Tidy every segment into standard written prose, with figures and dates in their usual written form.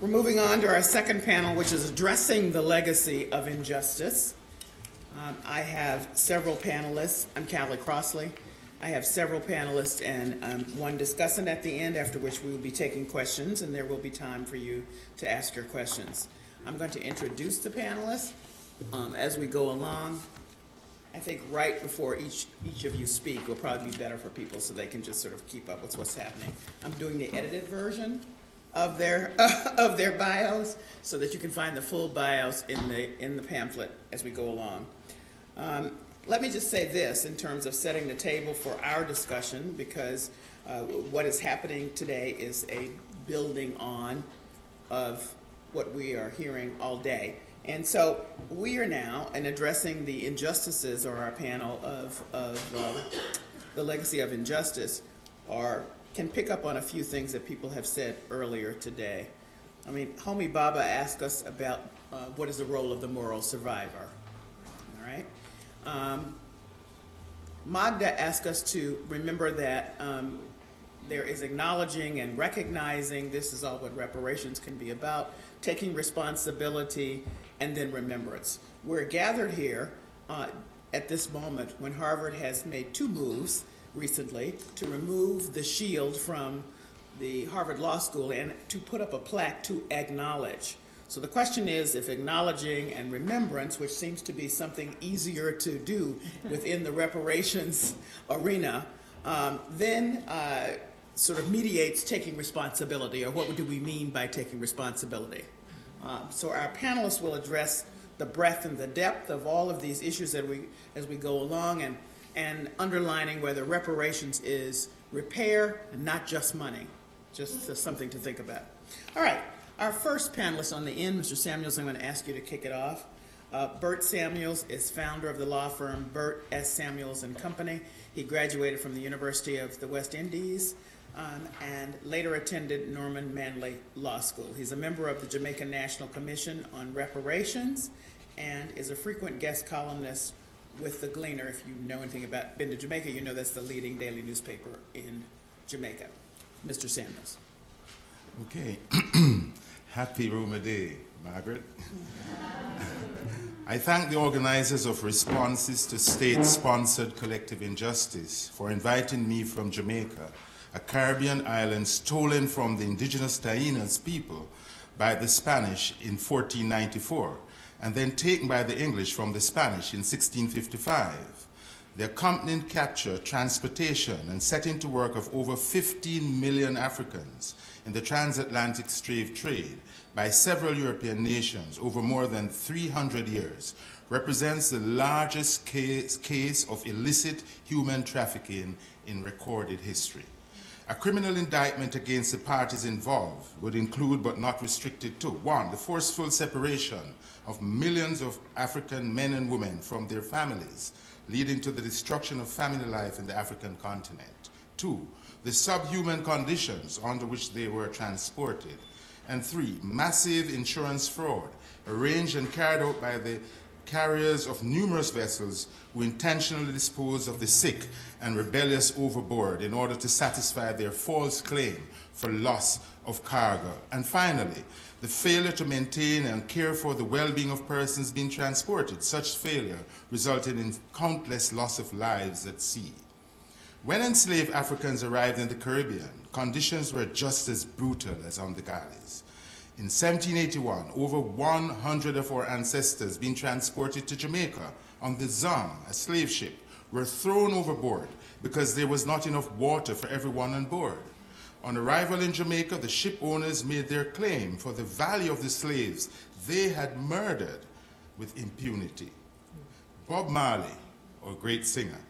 We're moving on to our second panel, which is addressing the legacy of injustice. I have several panelists. I'm Callie Crossley. I have several panelists and one discussant at the end, after which we will be taking questions, and there will be time for you to ask your questions. I'm going to introduce the panelists as we go along. I think right before each of you speak will probably be better for people so they can just sort of keep up with what's happening. I'm doing the edited version of their bios so that you can find the full bios in the pamphlet as we go along. Let me just say this in terms of setting the table for our discussion, because what is happening today is a building on of what we are hearing all day. And so we are now in addressing the injustices, or our panel of the legacy of injustice, or can pick up on a few things that people have said earlier today. I mean, Homi Bhabha asked us about what is the role of the moral survivor, all right? Magda asked us to remember that there is acknowledging and recognizing this is all what reparations can be about, taking responsibility, and then remembrance. We're gathered here at this moment when Harvard has made two moves recently to remove the shield from the Harvard Law School and to put up a plaque to acknowledge. So the question is if acknowledging and remembrance, which seems to be something easier to do within the reparations arena, then sort of mediates taking responsibility, or what do we mean by taking responsibility? So our panelists will address the breadth and the depth of all of these issues that as we go along, and underlining whether reparations is repair and not just money. Just something to think about. All right, our first panelist on the end, Mr. Samuels, I'm going to ask you to kick it off. Bert Samuels is founder of the law firm Bert S. Samuels and Company. He graduated from the University of the West Indies. And later attended Norman Manley Law School. He's a member of the Jamaican National Commission on Reparations and is a frequent guest columnist with the Gleaner. If you know anything about been to Jamaica, you know that's the leading daily newspaper in Jamaica. Mr. Samuels. Okay. Happy Roma Day, Margaret. I thank the organizers of Responses to State-Sponsored Collective Injustice for inviting me from Jamaica, a Caribbean island stolen from the indigenous Taínos people by the Spanish in 1494, and then taken by the English from the Spanish in 1655. The accompanying capture, transportation, and setting to work of over 15 million Africans in the transatlantic slave trade by several European nations over more than 300 years represents the largest case of illicit human trafficking in recorded history. A criminal indictment against the parties involved would include, but not restricted to, 1, the forceful separation of millions of African men and women from their families, leading to the destruction of family life in the African continent. 2, the subhuman conditions under which they were transported. And 3, massive insurance fraud, arranged and carried out by the carriers of numerous vessels who intentionally dispose of the sick and rebellious overboard in order to satisfy their false claim for loss of cargo. And finally, the failure to maintain and care for the well-being of persons being transported, such failure resulted in countless loss of lives at sea. When enslaved Africans arrived in the Caribbean, conditions were just as brutal as on the galleys. In 1781, over 100 of our ancestors being transported to Jamaica on the Zong, a slave ship, were thrown overboard because there was not enough water for everyone on board. On arrival in Jamaica, the ship owners made their claim for the value of the slaves they had murdered with impunity. Bob Marley, our great singer,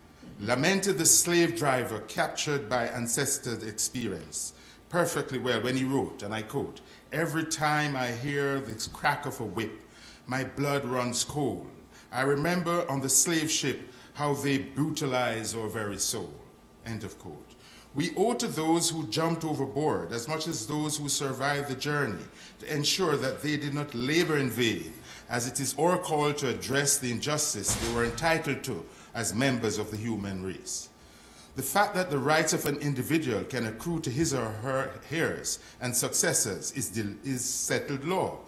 lamented the slave driver captured by ancestors' experience perfectly well when he wrote, and I quote, "Every time I hear the crack of a whip, my blood runs cold. I remember on the slave ship how they brutalized our very soul." End of quote. We owe to those who jumped overboard as much as those who survived the journey to ensure that they did not labor in vain, as it is our call to address the injustice they were entitled to as members of the human race. The fact that the rights of an individual can accrue to his or her heirs and successors is settled law.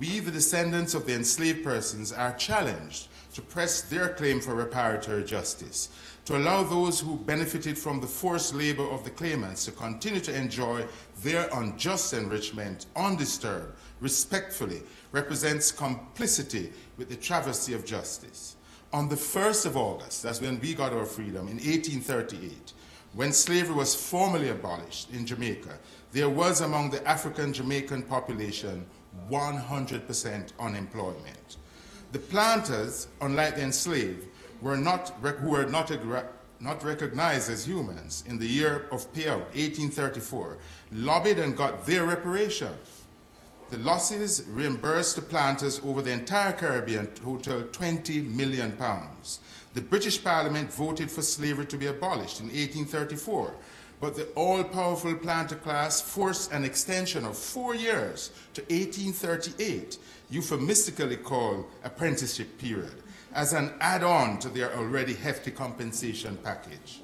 We, the descendants of the enslaved persons, are challenged to press their claim for reparatory justice, to allow those who benefited from the forced labor of the claimants to continue to enjoy their unjust enrichment undisturbed, respectfully, represents complicity with the travesty of justice. On the 1st of August, that's when we got our freedom, in 1838, when slavery was formally abolished in Jamaica, there was among the African Jamaican population 100% unemployment. The planters, unlike the enslaved, who were not recognized as humans in the year of payout, 1834, lobbied and got their reparation. The losses reimbursed the planters over the entire Caribbean total £20 million. The British Parliament voted for slavery to be abolished in 1834, but the all-powerful planter class forced an extension of 4 years to 1838, euphemistically called apprenticeship period, as an add-on to their already hefty compensation package.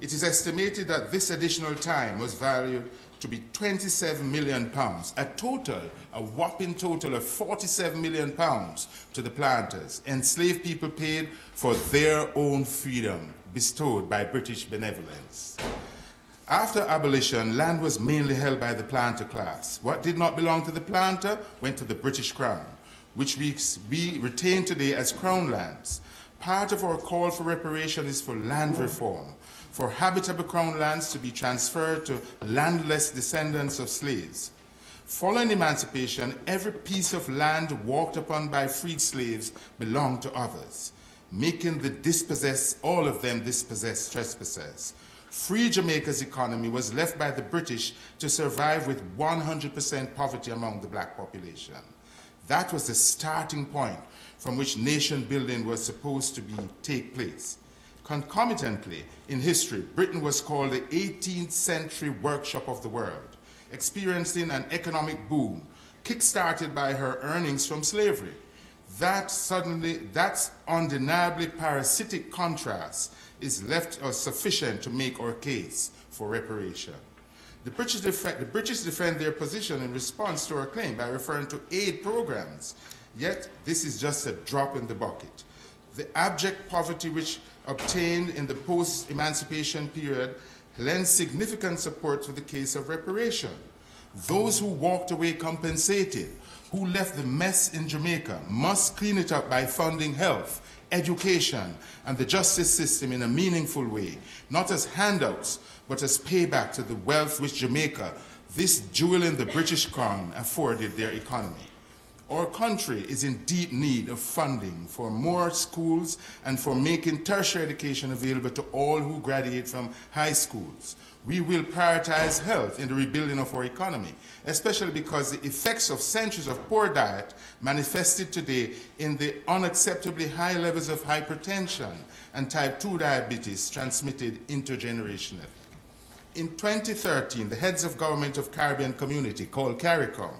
It is estimated that this additional time was valued to be £27 million, a whopping total of £47 million to the planters, enslaved people paid for their own freedom bestowed by British benevolence. After abolition, land was mainly held by the planter class. What did not belong to the planter went to the British Crown, which we retain today as Crown lands. Part of our call for reparation is for land reform, for habitable Crown lands to be transferred to landless descendants of slaves. Following emancipation, every piece of land walked upon by freed slaves belonged to others, making the dispossessed, all of them dispossessed trespassers. Free Jamaica's economy was left by the British to survive with 100% poverty among the black population. That was the starting point from which nation building was supposed to take place. Concomitantly, in history, Britain was called the 18th century workshop of the world, experiencing an economic boom, kick-started by her earnings from slavery. That undeniably parasitic contrast is left us sufficient to make our case for reparation. The British defend their position in response to our claim by referring to aid programs, yet this is just a drop in the bucket. The abject poverty which obtained in the post-emancipation period lends significant support to the case of reparation. Those who walked away compensated, who left the mess in Jamaica, must clean it up by funding health, education, and the justice system in a meaningful way, not as handouts, but as payback to the wealth which Jamaica, this jewel in the British Crown, afforded their economy. Our country is in deep need of funding for more schools and for making tertiary education available to all who graduate from high schools. We will prioritize health in the rebuilding of our economy, especially because the effects of centuries of poor diet manifested today in the unacceptably high levels of hypertension and type 2 diabetes transmitted intergenerationally. In 2013, the heads of government of Caribbean Community, called CARICOM,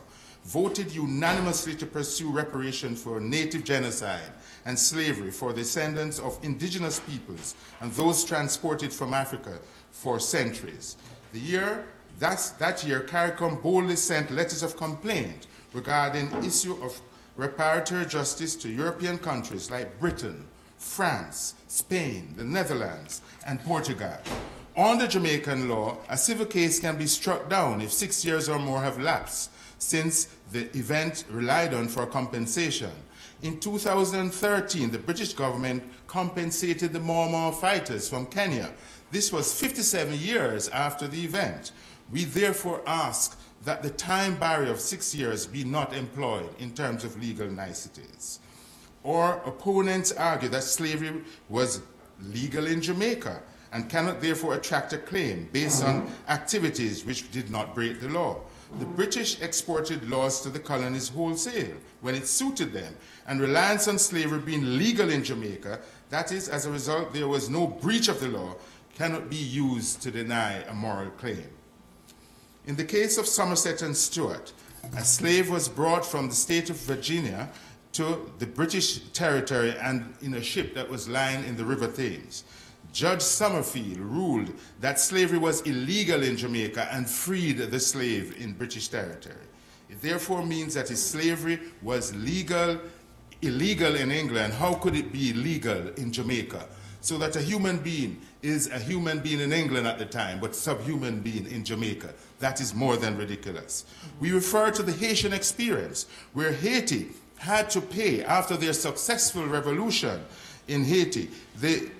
voted unanimously to pursue reparation for native genocide and slavery for descendants of indigenous peoples and those transported from Africa for centuries. That year, CARICOM boldly sent letters of complaint regarding issue of reparatory justice to European countries like Britain, France, Spain, the Netherlands, and Portugal. Under Jamaican law, a civil case can be struck down if 6 years or more have lapsed since the event relied on for compensation. In 2013, the British government compensated the Mau Mau fighters from Kenya. This was 57 years after the event. We therefore ask that the time barrier of 6 years be not employed in terms of legal niceties. Our opponents argue that slavery was legal in Jamaica and cannot therefore attract a claim based on activities which did not break the law. The British exported laws to the colonies wholesale when it suited them, and reliance on slavery being legal in Jamaica, that is, as a result, there was no breach of the law, cannot be used to deny a moral claim. In the case of Somerset and Stewart, a slave was brought from the state of Virginia to the British territory and in a ship that was lying in the River Thames. Judge Summerfield ruled that slavery was illegal in Jamaica and freed the slave in British territory. It therefore means that if slavery was illegal in England, how could it be legal in Jamaica? So that a human being is a human being in England at the time, but subhuman being in Jamaica. That is more than ridiculous. We refer to the Haitian experience, where Haiti had to pay, after their successful revolution in Haiti,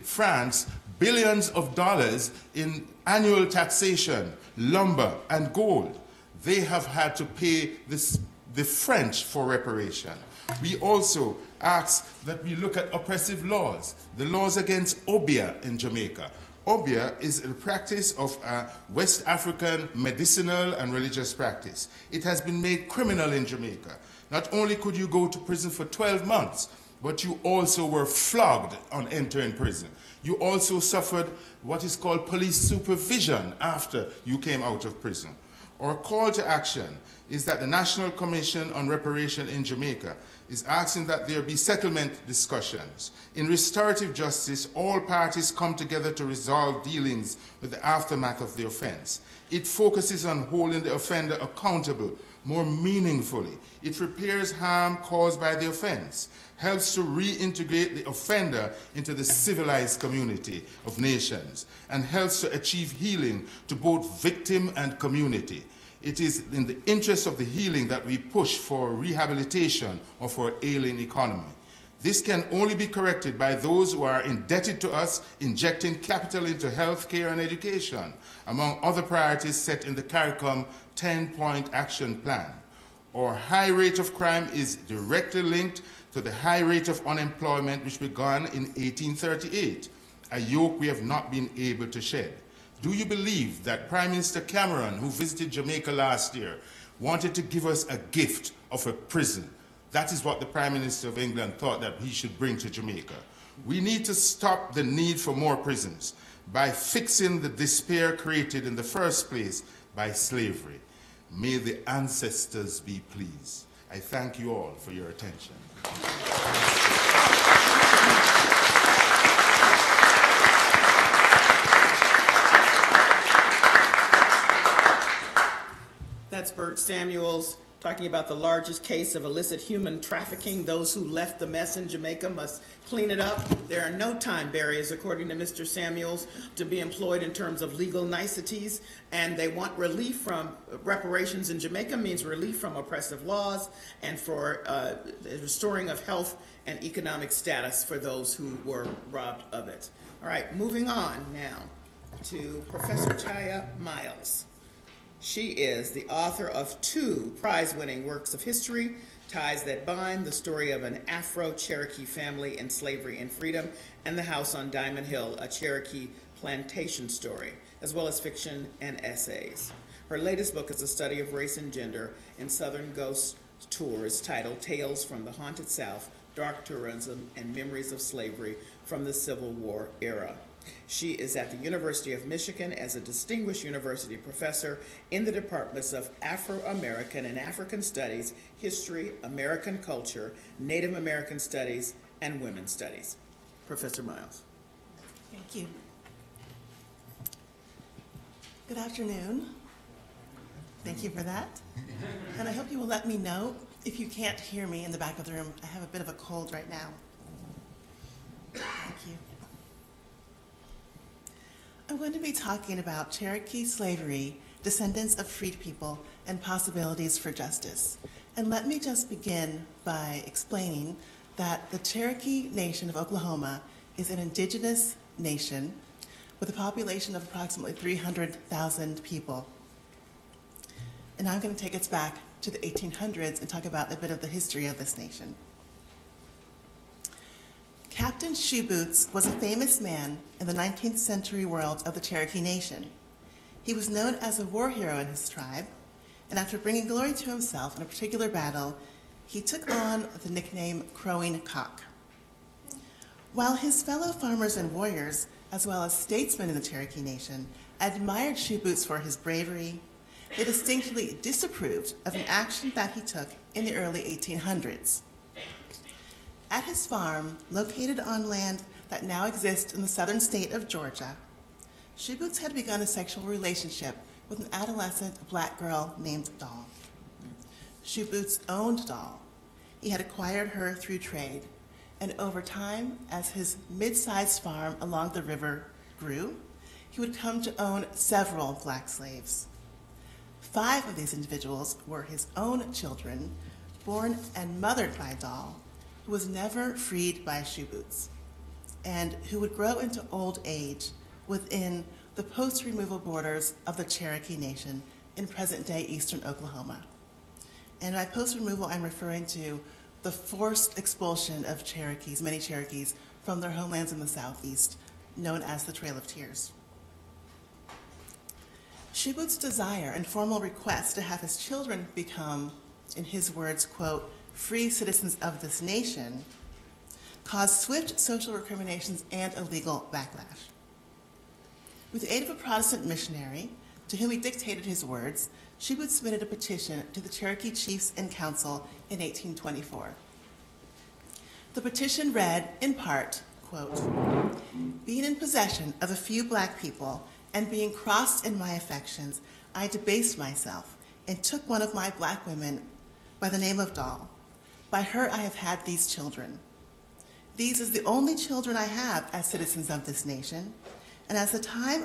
France billions of dollars in annual taxation, lumber and gold. They have had to pay the French for reparation. We also ask that we look at oppressive laws, the laws against Obeah in Jamaica. Obeah is a practice of a West African medicinal and religious practice. It has been made criminal in Jamaica. Not only could you go to prison for 12 months, but you also were flogged on entering prison. You also suffered what is called police supervision after you came out of prison. Our call to action is that the National Commission on Reparations in Jamaica is asking that there be settlement discussions. In restorative justice, all parties come together to resolve dealings with the aftermath of the offense. It focuses on holding the offender accountable more meaningfully. It repairs harm caused by the offense, helps to reintegrate the offender into the civilized community of nations, and helps to achieve healing to both victim and community. It is in the interest of the healing that we push for rehabilitation of our ailing economy. This can only be corrected by those who are indebted to us, injecting capital into health care and education, among other priorities set in the CARICOM 10-point action plan. Our high rate of crime is directly linked to the high rate of unemployment which began in 1838, a yoke we have not been able to shed. Do you believe that Prime Minister Cameron, who visited Jamaica last year, wanted to give us a gift of a prison? That is what the Prime Minister of England thought that he should bring to Jamaica. We need to stop the need for more prisons by fixing the despair created in the first place by slavery. May the ancestors be pleased. I thank you all for your attention. That's Bert Samuels talking about the largest case of illicit human trafficking. Those who left the mess in Jamaica must clean it up. There are no time barriers, according to Mr. Samuels, to be employed in terms of legal niceties, and they want relief from reparations in Jamaica means relief from oppressive laws and for restoring of health and economic status for those who were robbed of it. All right, moving on now to Professor Tiya Miles. She is the author of 2 prize-winning works of history, Ties That Bind, The Story of an Afro-Cherokee Family in Slavery and Freedom, and The House on Diamond Hill, A Cherokee Plantation Story, as well as fiction and essays. Her latest book is a study of race and gender in Southern Ghost Tours titled Tales from the Haunted South, Dark Tourism and Memories of Slavery from the Civil War Era. She is at the University of Michigan as a distinguished university professor in the departments of Afro-American and African Studies, History, American Culture, Native American Studies, and Women's Studies. Professor Miles. Thank you. Good afternoon. Thank you for that. And I hope you will let me know if you can't hear me in the back of the room. I have a bit of a cold right now. Thank you. I'm going to be talking about Cherokee slavery, descendants of freed people, and possibilities for justice. And let me just begin by explaining that the Cherokee Nation of Oklahoma is an indigenous nation with a population of approximately 300,000 people. And I'm going to take us back to the 1800s and talk about a bit of the history of this nation. Captain Shoe Boots was a famous man in the 19th century world of the Cherokee Nation. He was known as a war hero in his tribe, and after bringing glory to himself in a particular battle, he took on the nickname Crowing Cock. While his fellow farmers and warriors, as well as statesmen in the Cherokee Nation, admired Shoe Boots for his bravery, they distinctly disapproved of an action that he took in the early 1800s. At his farm, located on land that now exist in the southern state of Georgia, Shoe Boots had begun a sexual relationship with an adolescent black girl named Doll. Shoe Boots owned Doll. He had acquired her through trade, and over time, as his mid-sized farm along the river grew, he would come to own several black slaves. 5 of these individuals were his own children, born and mothered by Doll, who was never freed by Shoe Boots, and who would grow into old age within the post-removal borders of the Cherokee Nation in present-day eastern Oklahoma. And by post-removal, I'm referring to the forced expulsion of Cherokees, many Cherokees, from their homelands in the southeast, known as the Trail of Tears. Shoe Boots' desire and formal request to have his children become, in his words, quote, free citizens of this nation, caused swift social recriminations and a legal backlash. With the aid of a Protestant missionary, to whom he dictated his words, Shoe Boots submitted a petition to the Cherokee Chiefs and Council in 1824. The petition read, in part, quote, "Being in possession of a few black people and being crossed in my affections, I debased myself and took one of my black women by the name of Doll. By her I have had these children. These is the only children I have as citizens of this nation. And as the time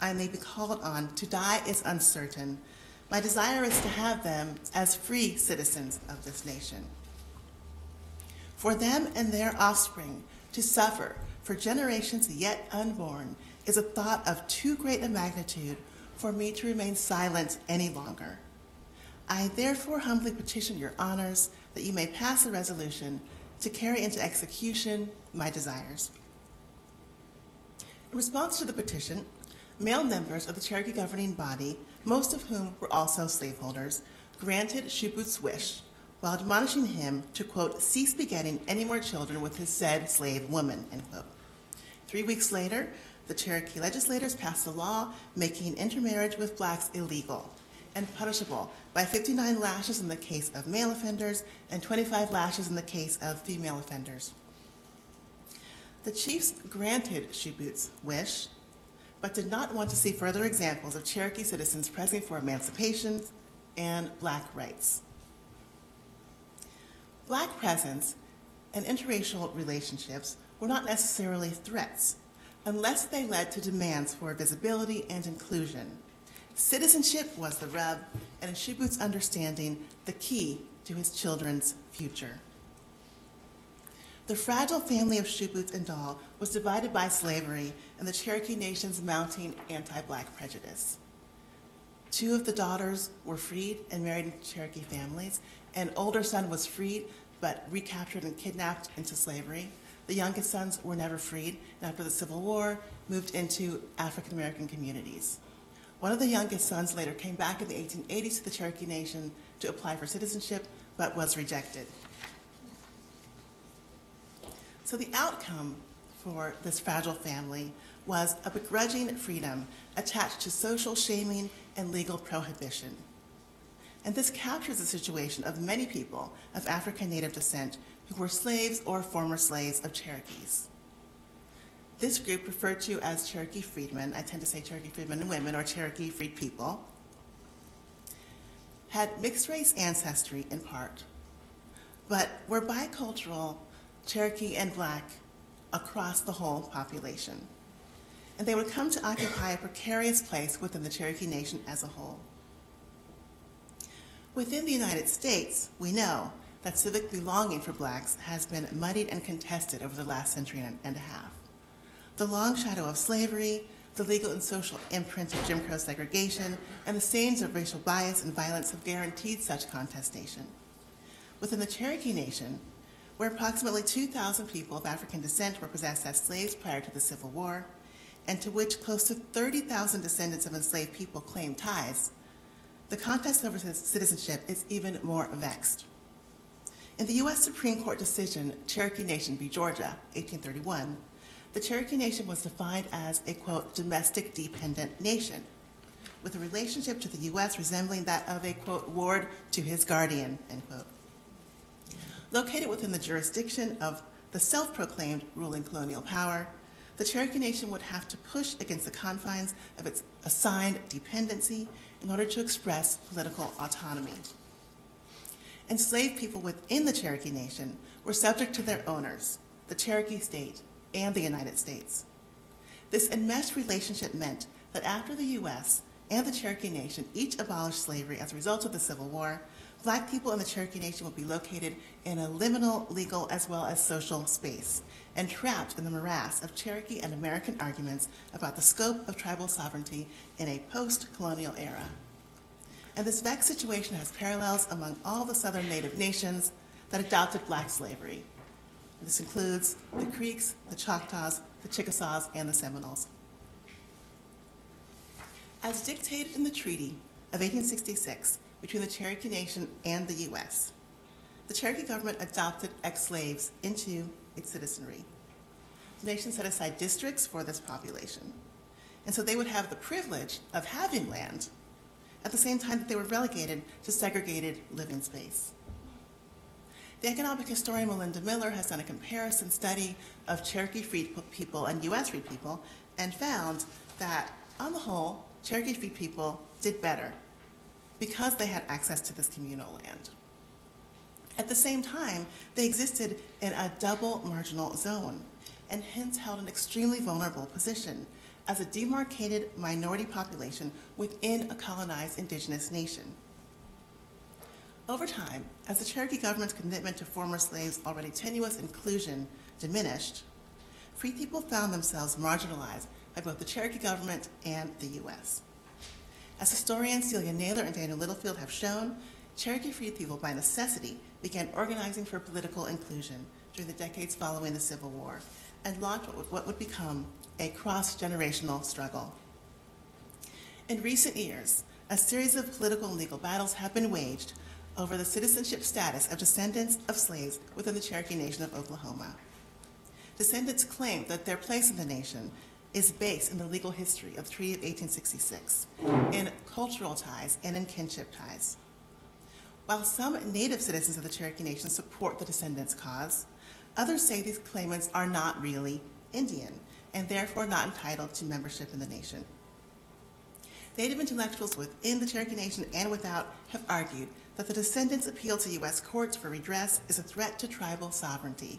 I may be called on to die is uncertain, my desire is to have them as free citizens of this nation. For them and their offspring to suffer for generations yet unborn is a thought of too great a magnitude for me to remain silent any longer. I therefore humbly petition your honors that you may pass a resolution to carry into execution my desires." In response to the petition, male members of the Cherokee governing body, most of whom were also slaveholders, granted Shoe Boots' wish while admonishing him to, quote, cease begetting any more children with his said slave woman, end quote. 3 weeks later, the Cherokee legislators passed a law making intermarriage with blacks illegal and punishable by 59 lashes in the case of male offenders and 25 lashes in the case of female offenders. The chiefs granted Shoe Boots' wish, but did not want to see further examples of Cherokee citizens pressing for emancipation and black rights. Black presence and interracial relationships were not necessarily threats, unless they led to demands for visibility and inclusion. Citizenship was the rub, and in Shoe Boots' understanding, the key to his children's future. The fragile family of Shoe Boots and Doll was divided by slavery and the Cherokee Nation's mounting anti-black prejudice. 2 of the daughters were freed and married into Cherokee families. An older son was freed but recaptured and kidnapped into slavery. The youngest sons were never freed, and after the Civil War, moved into African-American communities. One of the youngest sons later came back in the 1880s to the Cherokee Nation to apply for citizenship, but was rejected. So the outcome for this fragile family was a begrudging freedom attached to social shaming and legal prohibition. And this captures the situation of many people of African Native descent who were slaves or former slaves of Cherokees. This group, referred to as Cherokee Freedmen, I tend to say Cherokee Freedmen and women, or Cherokee freed people, had mixed race ancestry in part, but were bicultural Cherokee and black across the whole population. And they would come to occupy a precarious place within the Cherokee Nation as a whole. Within the United States, we know that civic belonging for blacks has been muddied and contested over the last century and a half. The long shadow of slavery, the legal and social imprint of Jim Crow segregation, and the stains of racial bias and violence have guaranteed such contestation. Within the Cherokee Nation, where approximately 2,000 people of African descent were possessed as slaves prior to the Civil War, and to which close to 30,000 descendants of enslaved people claim ties, the contest over citizenship is even more vexed. In the U.S. Supreme Court decision, Cherokee Nation v. Georgia, 1831, the Cherokee Nation was defined as a, quote, domestic dependent nation, with a relationship to the U.S. resembling that of a, quote, ward to his guardian, end quote. Located within the jurisdiction of the the self-proclaimed ruling colonial power, the Cherokee Nation would have to push against the confines of its assigned dependency in order to express political autonomy. Enslaved people within the Cherokee Nation were subject to their owners, the Cherokee state and the United States. This enmeshed relationship meant that after the U.S. and the Cherokee Nation each abolished slavery as a result of the Civil War, Black people in the Cherokee Nation would be located in a liminal legal as well as social space, and trapped in the morass of Cherokee and American arguments about the scope of tribal sovereignty in a post-colonial era. And this vexed situation has parallels among all the Southern Native nations that adopted Black slavery. This includes the Creeks, the Choctaws, the Chickasaws, and the Seminoles. As dictated in the Treaty of 1866 between the Cherokee Nation and the U.S., the Cherokee government adopted ex-slaves into its citizenry. The nation set aside districts for this population, and so they would have the privilege of having land at the same time that they were relegated to segregated living space. The economic historian Melinda Miller has done a comparison study of Cherokee freed people and U.S. freed people and found that, on the whole, Cherokee freed people did better because they had access to this communal land. At the same time, they existed in a double marginal zone and hence held an extremely vulnerable position as a demarcated minority population within a colonized indigenous nation. Over time, as the Cherokee government's commitment to former slaves' already tenuous inclusion diminished, free people found themselves marginalized by both the Cherokee government and the U.S. As historians Celia Naylor and Daniel Littlefield have shown, Cherokee freed people by necessity began organizing for political inclusion during the decades following the Civil War and launched what would become a cross-generational struggle. In recent years, a series of political and legal battles have been waged over the citizenship status of descendants of slaves within the Cherokee Nation of Oklahoma. Descendants claim that their place in the nation is based in the legal history of the Treaty of 1866, in cultural ties and in kinship ties. While some Native citizens of the Cherokee Nation support the descendants' cause, others say these claimants are not really Indian and therefore not entitled to membership in the nation. Native intellectuals within the Cherokee Nation and without have argued that the descendants' appeal to U.S. courts for redress is a threat to tribal sovereignty.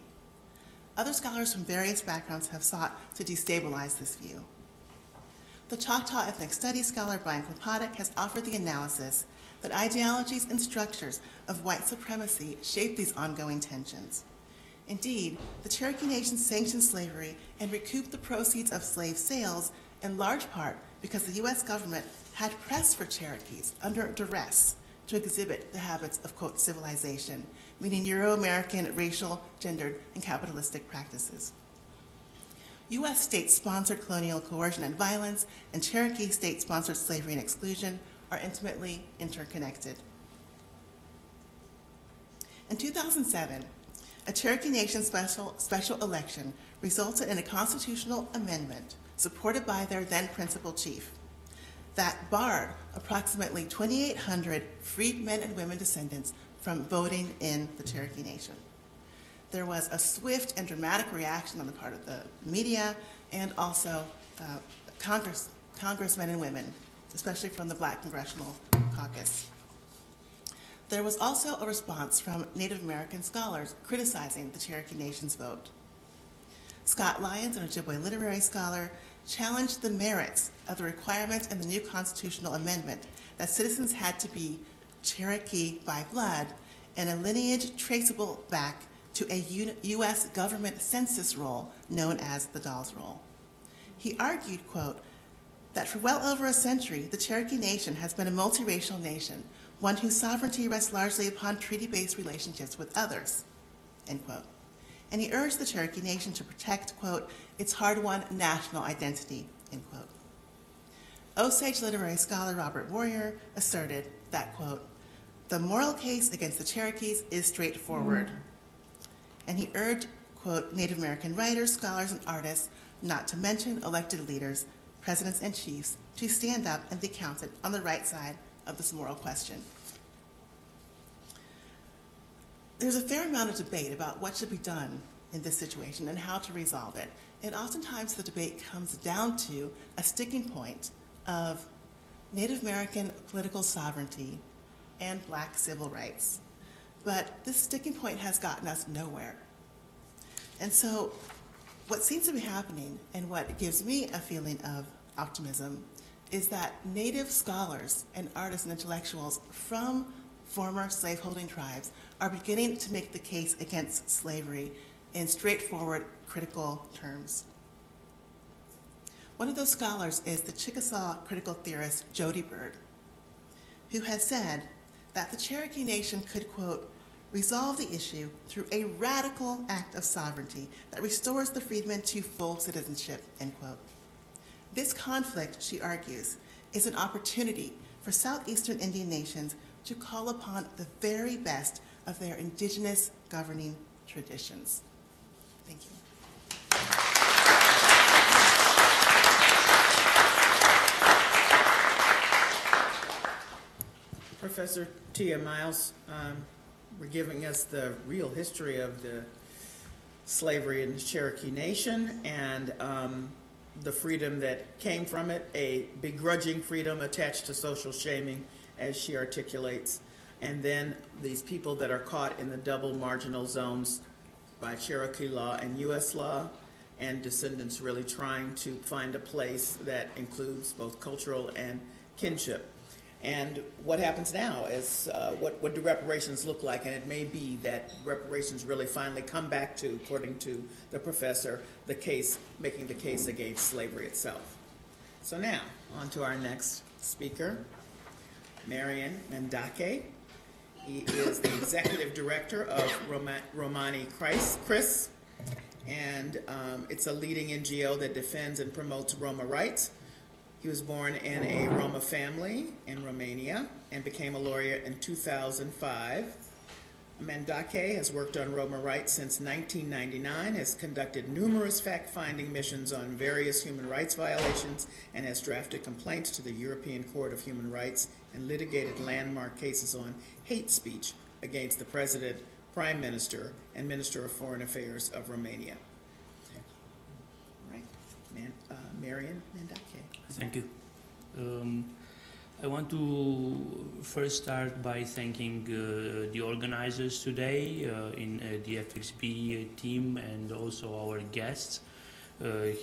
Other scholars from various backgrounds have sought to destabilize this view. The Choctaw ethnic studies scholar Brian Klepotnik has offered the analysis that ideologies and structures of white supremacy shape these ongoing tensions. Indeed, the Cherokee Nation sanctioned slavery and recouped the proceeds of slave sales in large part because the U.S. government had pressed for Cherokees under duress to exhibit the habits of, quote, civilization, meaning Euro-American racial, gendered, and capitalistic practices. U.S. state-sponsored colonial coercion and violence and Cherokee state-sponsored slavery and exclusion are intimately interconnected. In 2007, a Cherokee Nation special election resulted in a constitutional amendment supported by their then principal chief that barred approximately 2,800 freed men and women descendants from voting in the Cherokee Nation. There was a swift and dramatic reaction on the part of the media and also congressmen and women, especially from the Black Congressional Caucus. There was also a response from Native American scholars criticizing the Cherokee Nation's vote. Scott Lyons, an Ojibwe literary scholar, challenged the merits of the requirements in the new constitutional amendment that citizens had to be Cherokee by blood in a lineage traceable back to a U.S. government census roll known as the Doll's Roll. He argued, quote, that for well over a century, the Cherokee Nation has been a multiracial nation, one whose sovereignty rests largely upon treaty-based relationships with others, end quote. And he urged the Cherokee Nation to protect, quote, its hard-won national identity, end quote. Osage literary scholar Robert Warrior asserted that, quote, the moral case against the Cherokees is straightforward. And he urged, quote, Native American writers, scholars, and artists, not to mention elected leaders, presidents, and chiefs, to stand up and be counted on the right side of this moral question. There's a fair amount of debate about what should be done in this situation and how to resolve it. And oftentimes the debate comes down to a sticking point of Native American political sovereignty and black civil rights. But this sticking point has gotten us nowhere. And so what seems to be happening, and what gives me a feeling of optimism, is that Native scholars and artists and intellectuals from former slaveholding tribes are beginning to make the case against slavery in straightforward, critical terms. One of those scholars is the Chickasaw critical theorist Jody Bird, who has said that the Cherokee Nation could, quote, resolve the issue through a radical act of sovereignty that restores the freedmen to full citizenship, end quote. This conflict, she argues, is an opportunity for Southeastern Indian nations to call upon the very best of their indigenous governing traditions. Thank you. Professor Tiya Miles, we're giving us the real history of the slavery in the Cherokee Nation and the freedom that came from it, a begrudging freedom attached to social shaming, as she articulates, and then these people that are caught in the double marginal zones by Cherokee law and U.S. law, and descendants really trying to find a place that includes both cultural and kinship. And what happens now is what do reparations look like? And it may be that reparations really finally come back to, according to the professor, the case, making the case against slavery itself. So now, on to our next speaker, Marian Mandache. He is the executive director of Romani Chris, and it's a leading NGO that defends and promotes Roma rights. He was born in a Roma family in Romania and became a lawyer in 2005. Mandache has worked on Roma rights since 1999, has conducted numerous fact-finding missions on various human rights violations, and has drafted complaints to the European Court of Human Rights and litigated landmark cases on hate speech against the President, Prime Minister, and Minister of Foreign Affairs of Romania. All right, Marian Mandache. Thank you. I want to first start by thanking the organizers today in the FXP team and also our guests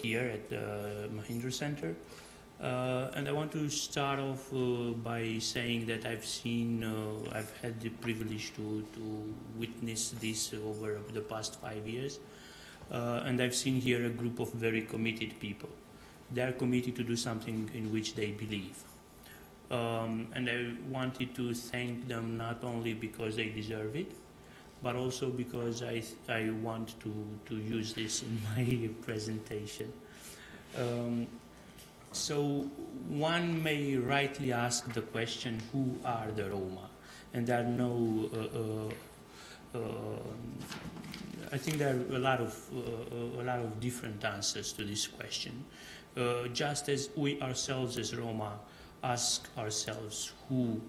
here at the Mahindra Center. And I want to start off by saying that I've had the privilege to witness this over the past 5 years. And I've seen here a group of very committed people. They are committed to do something in which they believe. And I wanted to thank them not only because they deserve it, but also because I want to use this in my presentation. So one may rightly ask the question, who are the Roma? And there are no, I think there are a lot of different answers to this question. Just as we ourselves as Roma ask ourselves who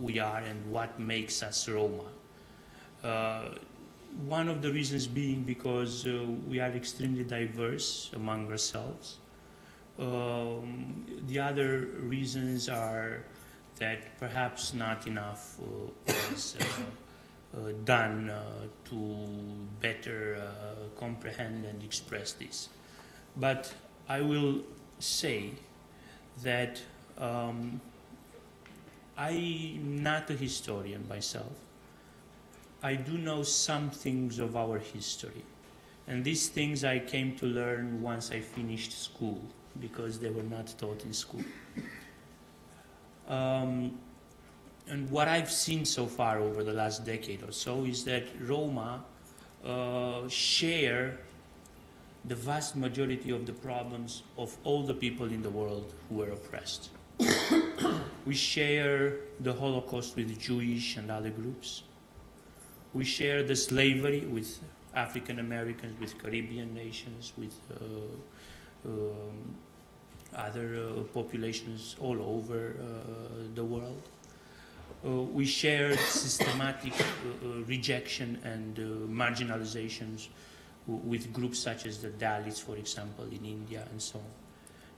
we are and what makes us Roma. One of the reasons being because we are extremely diverse among ourselves. The other reasons are that perhaps not enough is done to better comprehend and express this. But I will say that I'm not a historian myself. I do know some things of our history. And these things I came to learn once I finished school, because they were not taught in school. And what I've seen so far over the last decade or so is that Roma share the vast majority of the problems of all the people in the world who were oppressed. We share the Holocaust with Jewish and other groups. We share the slavery with African Americans, with Caribbean nations, with other populations all over the world. we shared systematic rejection and marginalizations with groups such as the Dalits, for example, in India and so on.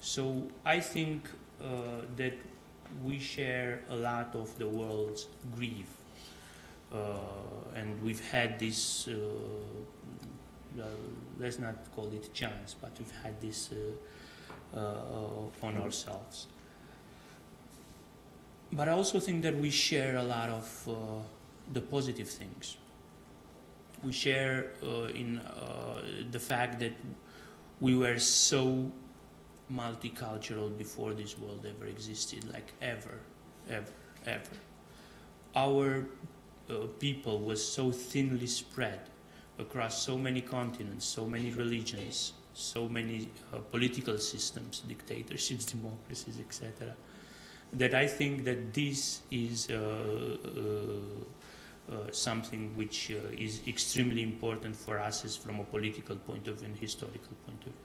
So I think that we share a lot of the world's grief. And we've had this, let's not call it chance, but we've had this on ourselves. But I also think that we share a lot of the positive things. We share in the fact that we were so multicultural before this world ever existed, like ever. Our people was so thinly spread across so many continents, so many religions, so many political systems, dictatorships, democracies, etc., that I think that this is something which is extremely important for us as from a political point of view and historical point of view.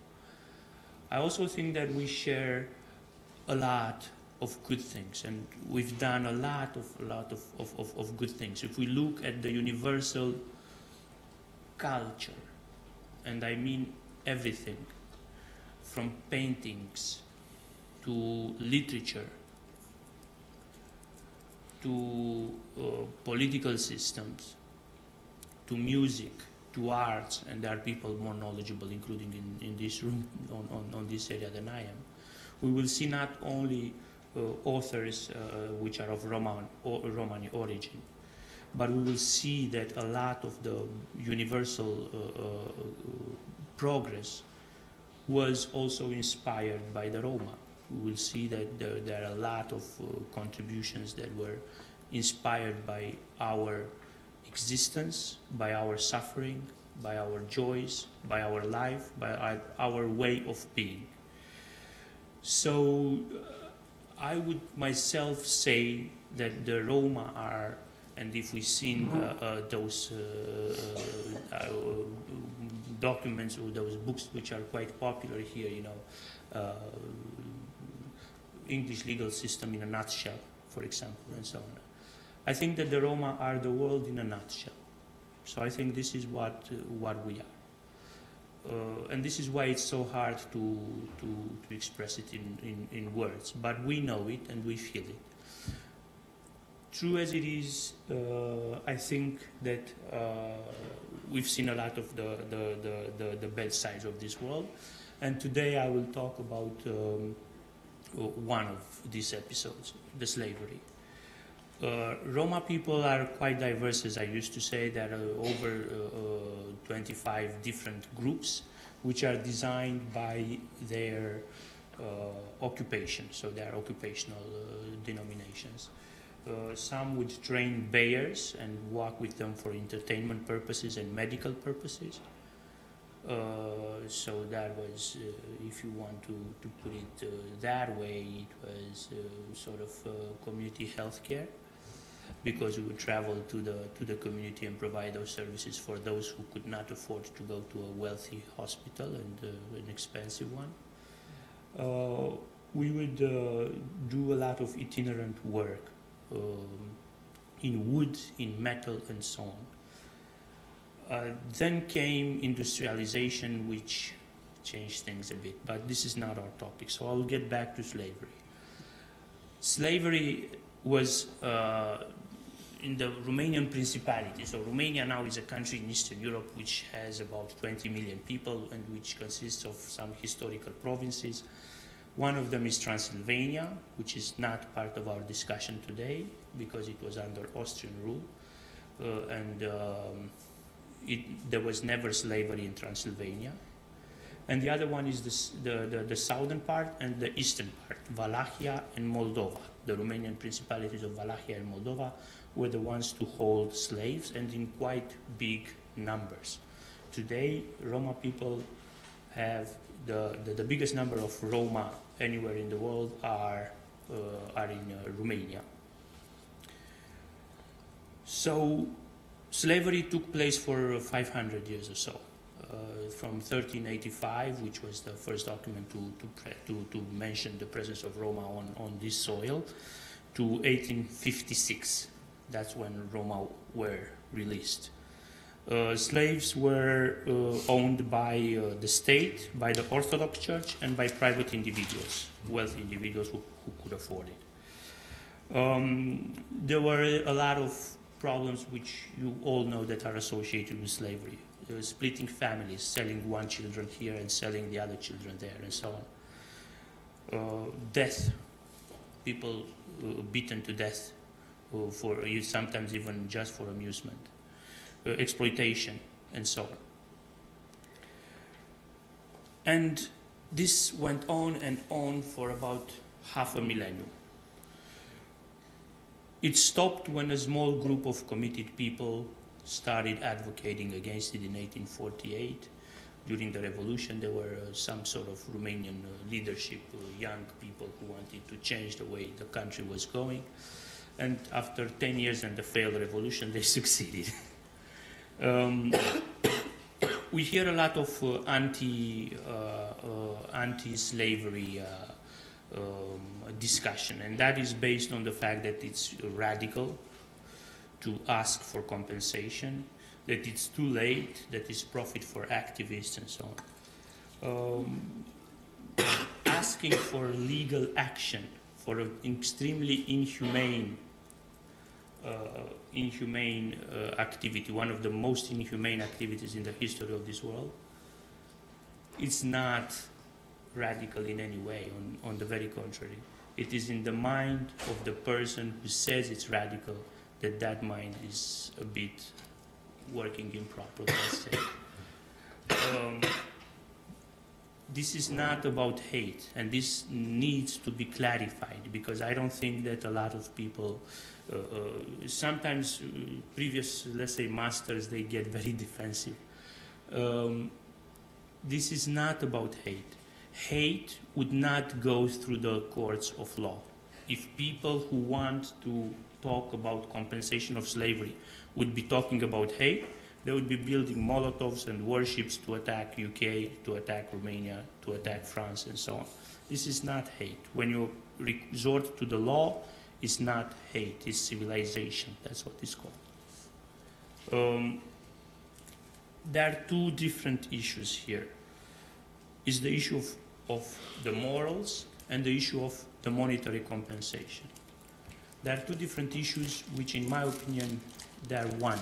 I also think that we share a lot of good things, and we've done a lot of good things. If we look at the universal culture, and I mean everything, from paintings to literature, to political systems, to music, to arts, and there are people more knowledgeable, including in this room, on this area than I am. We will see not only authors which are of Romani origin, but we will see that a lot of the universal progress was also inspired by the Roma. We will see that there are a lot of contributions that were inspired by our existence, by our suffering, by our joys, by our life, by our way of being. So I would myself say that the Roma are, and if we've seen those documents or those books which are quite popular here, you know, English legal system in a nutshell, for example, and so on. I think that the Roma are the world in a nutshell. So I think this is what we are. And this is why it's so hard to express it in words. But we know it and we feel it. True as it is, I think that we've seen a lot of the bad sides of this world. And today I will talk about one of these episodes, the slavery. Roma people are quite diverse, as I used to say. There are over 25 different groups which are designed by their occupation, so their occupational denominations. Some would train bears and work with them for entertainment purposes and medical purposes. So that was, if you want to put it that way, it was sort of community health care, because we would travel to the community and provide those services for those who could not afford to go to a wealthy hospital and an expensive one. We would do a lot of itinerant work in wood, in metal, and so on. Then came industrialization, which changed things a bit, but this is not our topic, so I'll get back to slavery. Slavery was in the Romanian principality. So Romania now is a country in Eastern Europe which has about 20 million people and which consists of some historical provinces. One of them is Transylvania, which is not part of our discussion today because it was under Austrian rule, there was never slavery in Transylvania. And the other one is the southern part and the eastern part, Wallachia and Moldova. The Romanian principalities of Wallachia and Moldova were the ones to hold slaves, and in quite big numbers. Today, Roma people have the biggest number of Roma anywhere in the world are in Romania. So slavery took place for 500 years or so, from 1385, which was the first document to mention the presence of Roma on this soil, to 1856. That's when Roma were released. Slaves were owned by the state, by the Orthodox Church, and by private individuals, wealthy individuals who could afford it. There were a lot of problems which you all know that are associated with slavery. Splitting families, selling one children here and selling the other children there, and so on. Death, people beaten to death, for sometimes even just for amusement. Exploitation, and so on. And this went on and on for about half a millennium. It stopped when a small group of committed people started advocating against it in 1848. During the revolution, there were some sort of Romanian leadership, young people who wanted to change the way the country was going. And after 10 years and the failed revolution, they succeeded. We hear a lot of anti-slavery discussion, and that is based on the fact that it's radical to ask for compensation, that it's too late, that it's profit for activists, and so on. Asking for legal action for an extremely inhumane activity, one of the most inhumane activities in the history of this world. It's not radical in any way, on the very contrary. It is in the mind of the person who says it's radical that that mind is a bit working improperly, let's say. This is not about hate, and this needs to be clarified, because I don't think that a lot of people sometimes previous, let's say, masters, they get very defensive. This is not about hate. Hate would not go through the courts of law. If people who want to talk about compensation of slavery would be talking about hate, they would be building Molotovs and warships to attack UK, to attack Romania, to attack France, and so on. This is not hate. When you resort to the law, it's not hate, it's civilization. That's what it's called. There are two different issues here. It's the issue of the morals and the issue of the monetary compensation. There are two different issues which, in my opinion, they are one.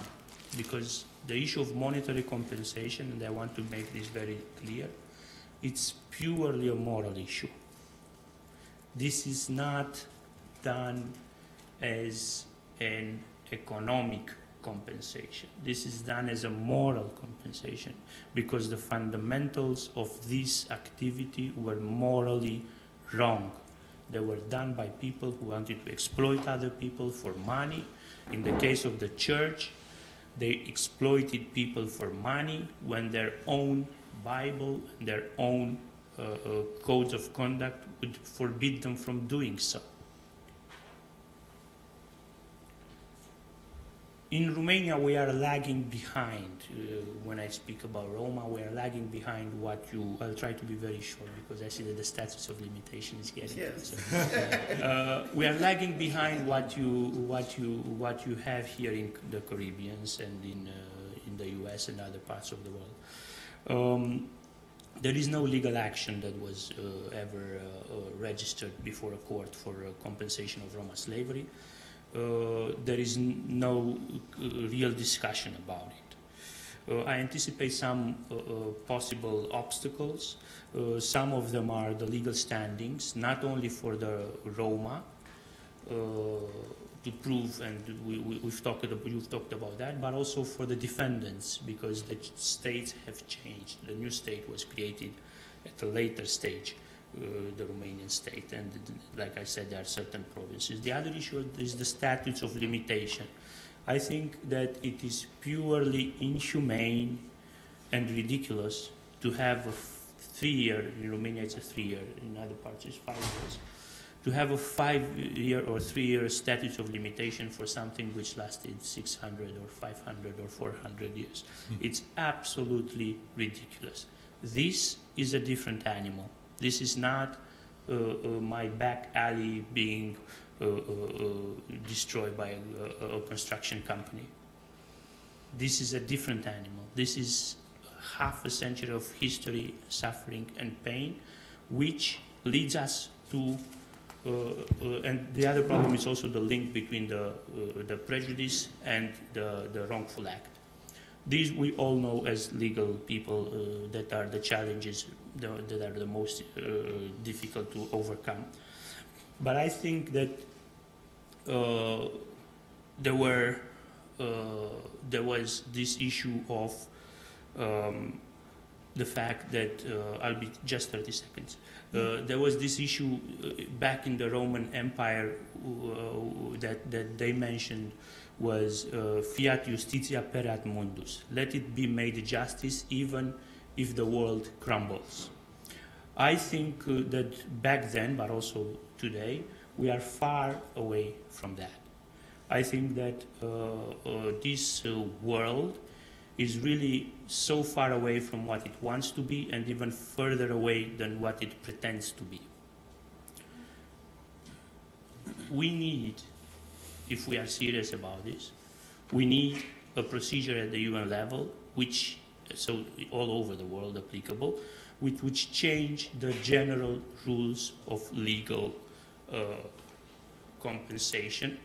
Because the issue of monetary compensation, and I want to make this very clear, it's purely a moral issue. This is not done as an economic compensation. This is done as a moral compensation, because the fundamentals of this activity were morally wrong. They were done by people who wanted to exploit other people for money. In the case of the church, they exploited people for money when their own Bible and their own codes of conduct would forbid them from doing so. In Romania, we are lagging behind. When I speak about Roma, we are lagging behind what you... I'll try to be very short because I see that the status of limitation is getting... Yes. We are lagging behind what you have here in the Caribbean and in the US and other parts of the world. There is no legal action that was ever registered before a court for compensation of Roma slavery. There is no real discussion about it. I anticipate some possible obstacles. Some of them are the legal standings, not only for the Roma, to prove, and you've talked about that, but also for the defendants, because the states have changed. The new state was created at a later stage. The Romanian state, and like I said, there are certain provinces. The other issue is the statutes of limitation. I think that it is purely inhumane and ridiculous to have a 3-year, in Romania it's a 3-year, in other parts it's 5 years, to have a 5-year or 3-year statute of limitation for something which lasted 600 or 500 or 400 years. It's absolutely ridiculous. This is a different animal. This is not my back alley being destroyed by a construction company. This is a different animal. This is half a century of history, suffering, and pain, which leads us to, and the other problem is also the link between the prejudice and the wrongful act. These we all know as legal people that are the challenges that are the most difficult to overcome. But I think that there was this issue of the fact that, I'll be just 30 seconds, there was this issue back in the Roman Empire that they mentioned was fiat justitia per ad mundus, let it be made justice even if the world crumbles. I think that back then, but also today, we are far away from that. I think that this world is really so far away from what it wants to be and even further away than what it pretends to be. We need, if we are serious about this, we need a procedure at the UN level, which, so all over the world applicable, which change the general rules of legal compensation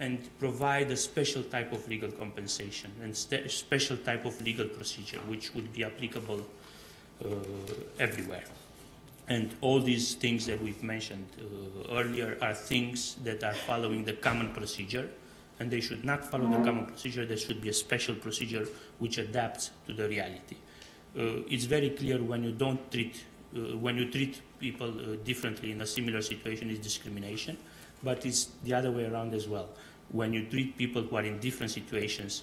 and provide a special type of legal compensation and special type of legal procedure, which would be applicable everywhere. And all these things that we've mentioned earlier are things that are following the common procedure, and they should not follow the common procedure. There should be a special procedure which adapts to the reality. It's very clear when you don't treat, when you treat people differently in a similar situation is discrimination, but it's the other way around as well. When you treat people who are in different situations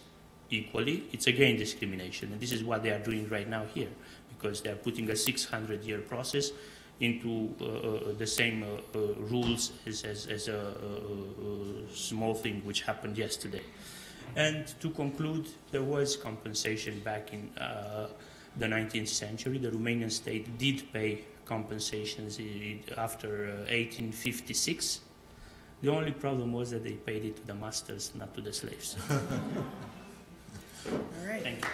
equally, it's again discrimination. And this is what they are doing right now here, because they are putting a 600-year process into the same rules as a small thing which happened yesterday. And to conclude, there was compensation back in the 19th century. The Romanian state did pay compensations after 1856. The only problem was that they paid it to the masters, not to the slaves. All right. Thank you.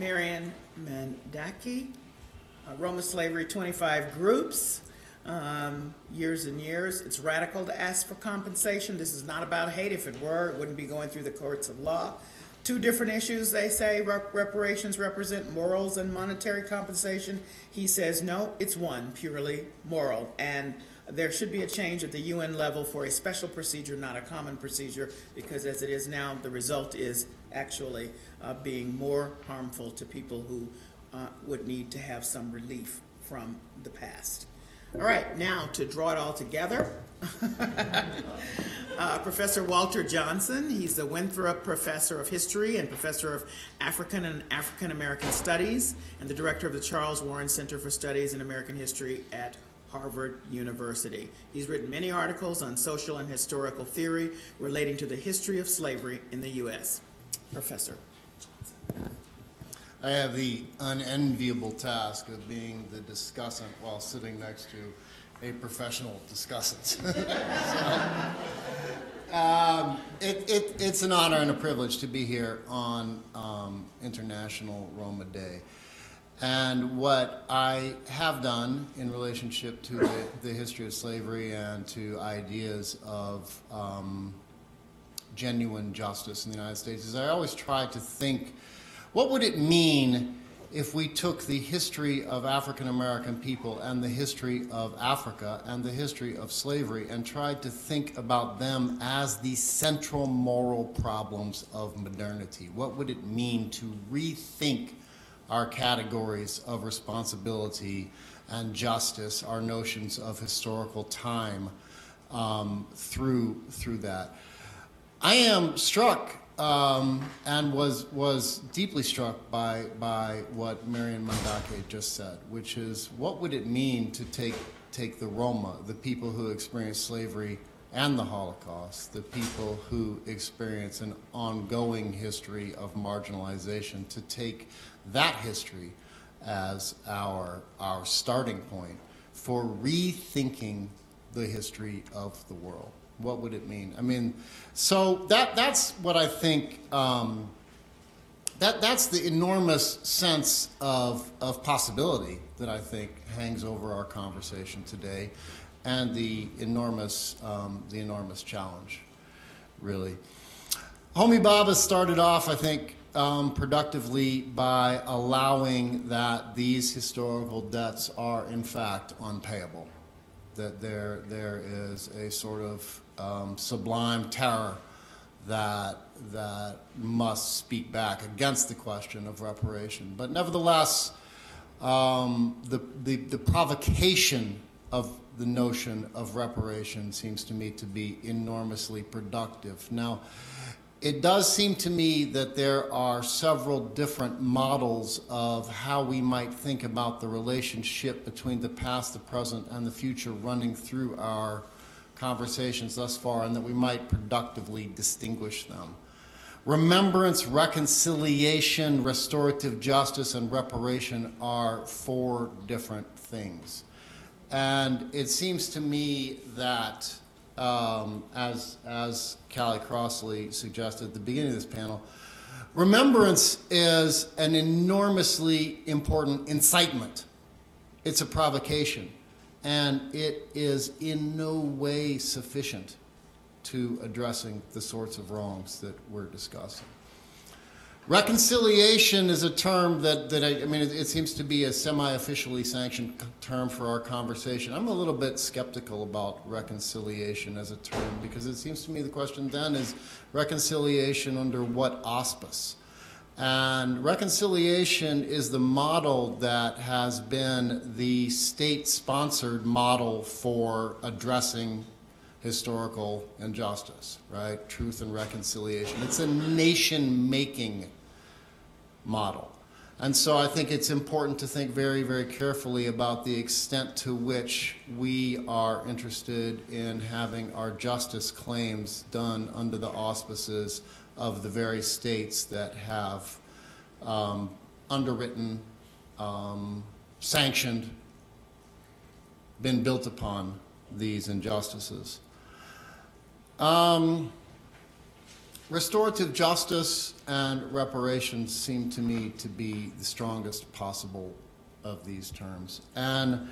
Marian Mandache, Roma Slavery 25 Groups, years and years. It's radical to ask for compensation. This is not about hate. If it were, it wouldn't be going through the courts of law. Two different issues, they say. Reparations represent morals and monetary compensation. He says, no, it's one, purely moral. And there should be a change at the UN level for a special procedure, not a common procedure, because as it is now, the result is actually being more harmful to people who would need to have some relief from the past. All right, now to draw it all together, Professor Walter Johnson. He's the Winthrop Professor of History and Professor of African and African American Studies and the Director of the Charles Warren Center for Studies in American History at Harvard University. He's written many articles on social and historical theory relating to the history of slavery in the U.S. Professor Johnson. I have the unenviable task of being the discussant while sitting next to a professional discussant. So, it's an honor and a privilege to be here on International Roma Day. And what I have done in relationship to the history of slavery and to ideas of genuine justice in the United States is I always try to think, what would it mean if we took the history of African American people and the history of Africa and the history of slavery and tried to think about them as the central moral problems of modernity? What would it mean to rethink our categories of responsibility and justice, our notions of historical time through that? I am struck and was deeply struck by what Marian Mandache just said, which is, what would it mean to take the Roma, the people who experienced slavery and the Holocaust, the people who experience an ongoing history of marginalization, to take that history as our starting point for rethinking the history of the world. What would it mean? I mean, so that's what I think, that's the enormous sense of possibility that I think hangs over our conversation today, and the enormous challenge, really. Homi Bhabha started off, I think, productively by allowing that these historical debts are in fact unpayable, that there is a sort of sublime terror that must speak back against the question of reparation. But nevertheless, the provocation of the notion of reparation seems to me to be enormously productive. Now, it does seem to me that there are several different models of how we might think about the relationship between the past, the present, and the future running through our conversations thus far, and that we might productively distinguish them. Remembrance, reconciliation, restorative justice, and reparation are four different things. And it seems to me that, as Callie Crossley suggested at the beginning of this panel, remembrance is an enormously important incitement. It's a provocation, and it is in no way sufficient to addressing the sorts of wrongs that we're discussing. Reconciliation is a term that, I mean, it seems to be a semi-officially sanctioned term for our conversation. I'm a little bit skeptical about reconciliation as a term, because it seems to me the question then is reconciliation under what auspice? And reconciliation is the model that has been the state-sponsored model for addressing historical injustice, right? Truth and reconciliation. It's a nation-making model. And so I think it's important to think very, very carefully about the extent to which we are interested in having our justice claims done under the auspices of the very states that have underwritten, sanctioned, been built upon these injustices. Restorative justice and reparations seem to me to be the strongest possible of these terms. And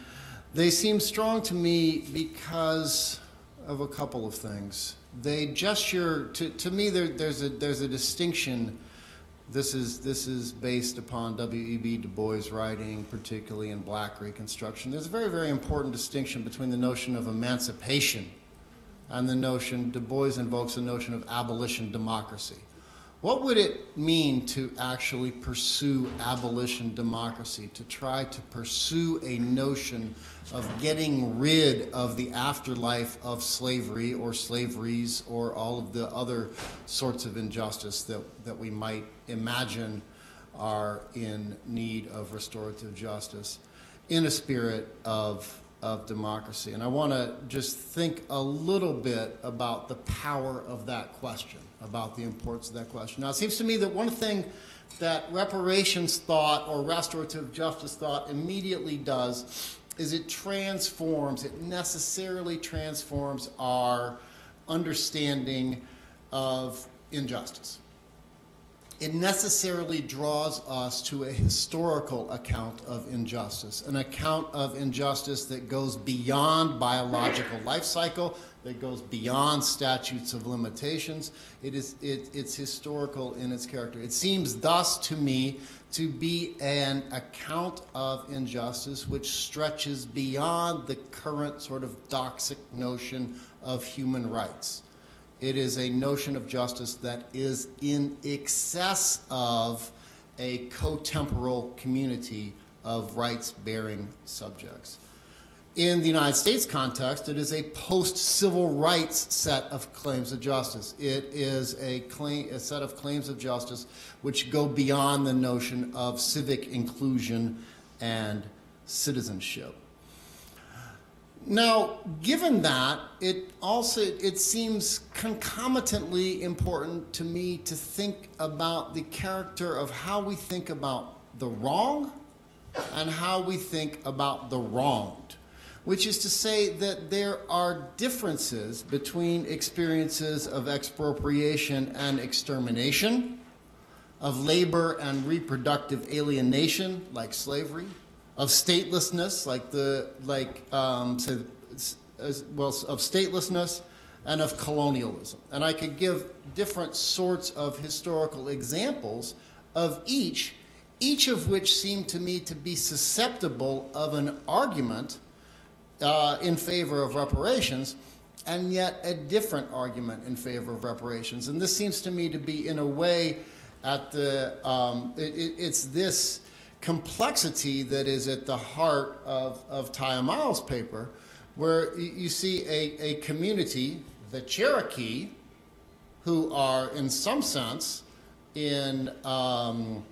they seem strong to me because of a couple of things. They gesture, to me there's a distinction. This is based upon W.E.B. Du Bois' writing, particularly in Black Reconstruction. There's a very, very important distinction between the notion of emancipation and the notion, Du Bois invokes the notion of abolition democracy. What would it mean to actually pursue abolition democracy, to try to pursue a notion of getting rid of the afterlife of slavery or slaveries or all of the other sorts of injustice that we might imagine are in need of restorative justice in a spirit of democracy? And I want to just think a little bit about the power of that question, about the importance of that question. Now, it seems to me that one thing that reparations thought or restorative justice thought immediately does is it necessarily transforms our understanding of injustice. It necessarily draws us to a historical account of injustice, an account of injustice that goes beyond biological life cycle, that goes beyond statutes of limitations. It's historical in its character. It seems thus to me to be an account of injustice which stretches beyond the current sort of toxic notion of human rights. It is a notion of justice that is in excess of a cotemporal community of rights-bearing subjects. In the United States context, it is a post-civil rights set of claims of justice. It is a set of claims of justice which go beyond the notion of civic inclusion and citizenship. Now, given that, it also, it seems concomitantly important to me to think about the character of how we think about the wrong and how we think about the wronged, which is to say that there are differences between experiences of expropriation and extermination, of labor and reproductive alienation, like slavery, of statelessness, of statelessness, and of colonialism. And I could give different sorts of historical examples of each of which seemed to me to be susceptible of an argument in favor of reparations, and yet a different argument in favor of reparations. And this seems to me to be, in a way, at the, it's this complexity that is at the heart of Tiya Miles' paper, where you see a community, the Cherokee, who are in some sense in a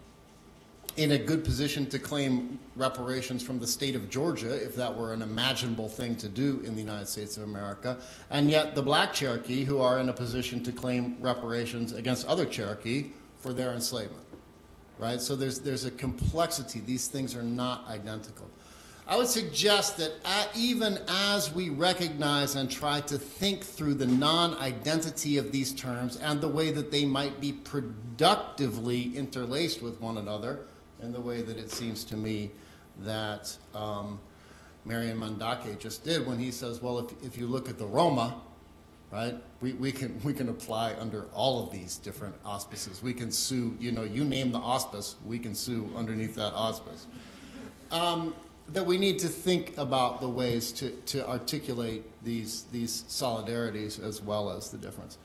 good position to claim reparations from the state of Georgia, if that were an imaginable thing to do in the United States of America, and yet the black Cherokee, who are in a position to claim reparations against other Cherokee for their enslavement. Right? So there's a complexity. These things are not identical. I would suggest that even as we recognize and try to think through the non-identity of these terms and the way that they might be productively interlaced with one another, in the way that it seems to me that Marian Mandache just did when he says, well, if you look at the Roma, right? We can apply under all of these different auspices. We can sue, you know, you name the auspice, we can sue underneath that auspice. That we need to think about the ways to articulate these solidarities as well as the difference.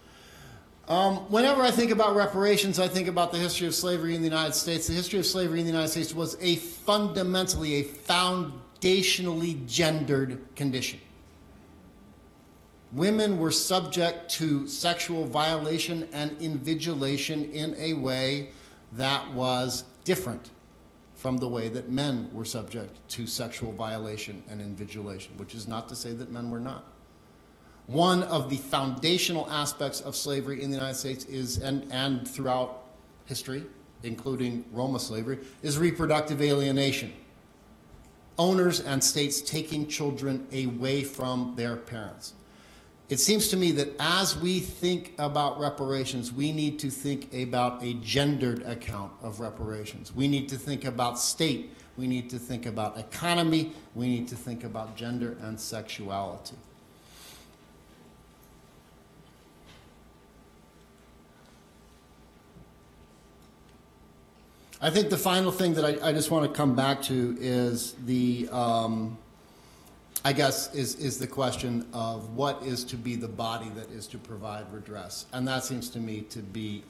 Whenever I think about reparations, I think about the history of slavery in the United States. The history of slavery in the United States was a foundationally gendered condition. Women were subject to sexual violation and invigilation in a way that was different from the way that men were subject to sexual violation and invigilation, which is not to say that men were not. One of the foundational aspects of slavery in the United States is, and throughout history, including Roma slavery, is reproductive alienation. Owners and states taking children away from their parents. It seems to me that as we think about reparations, we need to think about a gendered account of reparations. We need to think about state. We need to think about economy. We need to think about gender and sexuality. I think the final thing that I just want to come back to is the I guess is the question of what is to be the body that is to provide redress. And that seems to me to be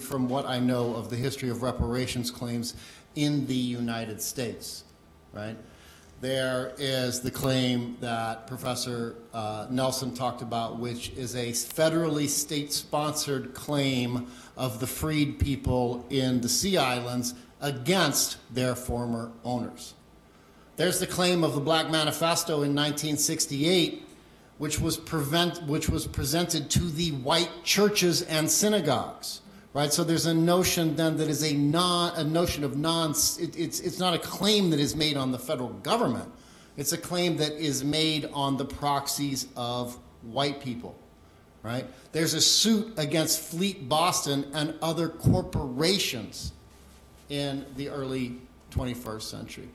from what I know of the history of reparations claims in the United States, right? There is the claim that Professor Nelson talked about, which is a federally state-sponsored claim of the freed people in the Sea Islands against their former owners. There's the claim of the Black Manifesto in 1968, which was presented to the white churches and synagogues, right? So there's a notion then that is it's not a claim that is made on the federal government. It's a claim that is made on the proxies of white people, right? There's a suit against Fleet Boston and other corporations in the early 21st century.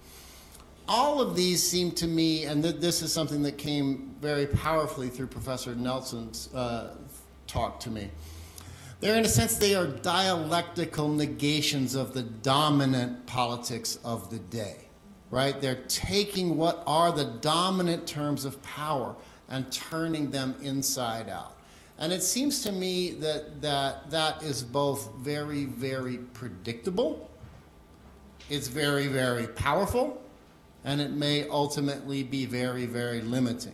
All of these seem to me, and this is something that came very powerfully through Professor Nelson's talk to me, in a sense, they are dialectical negations of the dominant politics of the day, right? They're taking what are the dominant terms of power and turning them inside out. And it seems to me that that is both very, very predictable, it's very, very powerful, and it may ultimately be very, very limiting.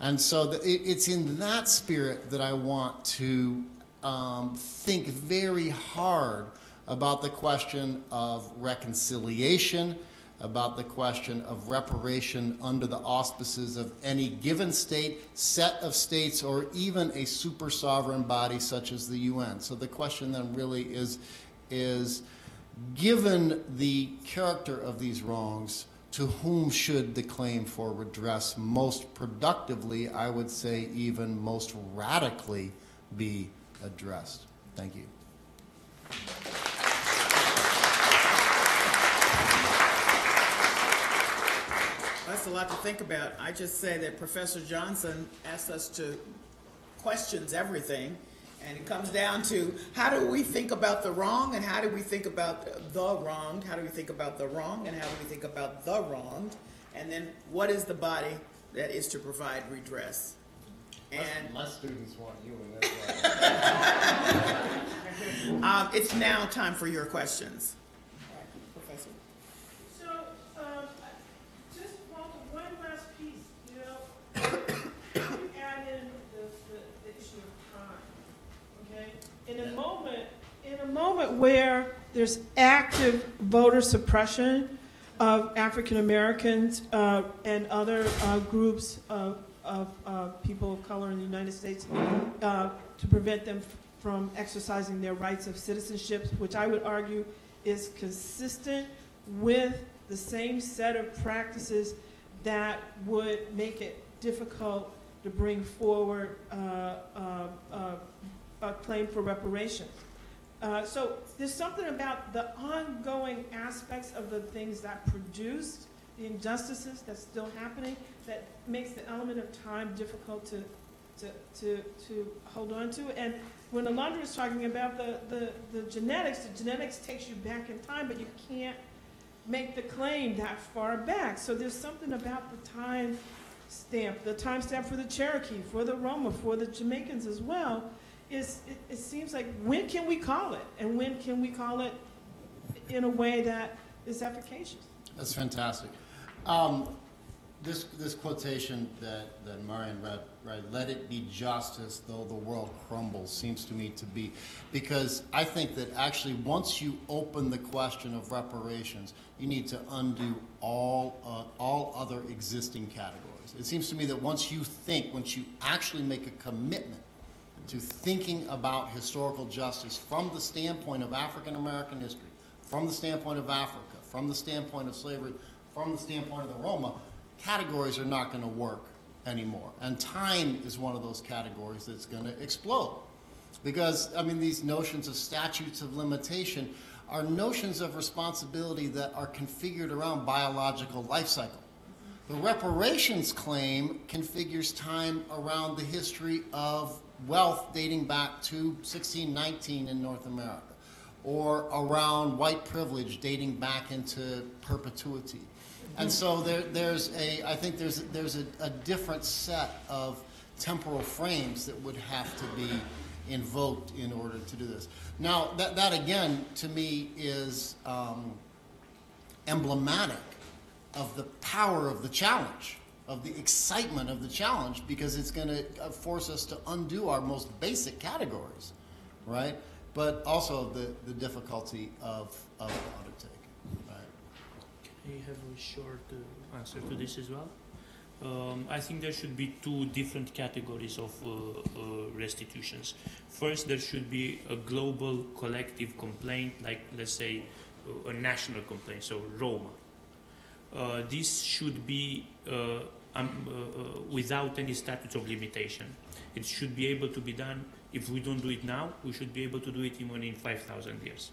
And so it's in that spirit that I want to think very hard about the question of reconciliation about the question of reparation under the auspices of any given state, set of states, or even a super sovereign body such as the UN. So the question then really is given the character of these wrongs, to whom should the claim for redress most productively, I would say even most radically, be addressed? Thank you. That's a lot to think about. I just say that Professor Johnson asked us to question everything, and it comes down to how do we think about the wrong, and how do we think about the wronged? How do we think about the wrong, and how do we think about the wronged? And then what is the body that is to provide redress? And my students want you, and that's why. It's now time for your questions. In a moment where there's active voter suppression of African Americans and other groups of people of color in the United States to prevent them from exercising their rights of citizenship, which I would argue is consistent with the same set of practices that would make it difficult to bring forward a claim for reparations. So there's something about the ongoing aspects of the things that produced the injustices that's still happening that makes the element of time difficult to hold on to. And when Alondra was talking about the genetics, the genetics takes you back in time, but you can't make the claim that far back. So there's something about the time stamp for the Cherokee, for the Roma, for the Jamaicans as well. It seems like, when can we call it? And when can we call it in a way that is efficacious? That's fantastic. This quotation that Marian read, right, "Let it be justice though the world crumbles," seems to me to be, because I think that actually once you open the question of reparations, you need to undo all other existing categories. It seems to me that once you actually make a commitment to thinking about historical justice from the standpoint of African American history, from the standpoint of Africa, from the standpoint of slavery, from the standpoint of the Roma, categories are not going to work anymore. And time is one of those categories that's going to explode. Because, I mean, these notions of statutes of limitation are notions of responsibility that are configured around biological life cycle. The reparations claim configures time around the history of wealth dating back to 1619 in North America, or around white privilege dating back into perpetuity. And so I think there's a different set of temporal frames that would have to be invoked in order to do this. Now, that again, to me, is emblematic of the power of the challenge, of the excitement of the challenge, because it's going to force us to undo our most basic categories, right? But also the difficulty of the undertaking, right? Can you have a short answer to this as well? I think there should be two different categories of restitutions. First, there should be a global collective complaint, like, let's say, a national complaint, so Roma. This should be without any statute of limitation. It should be able to be done. If we don't do it now, we should be able to do it even in 5,000 years.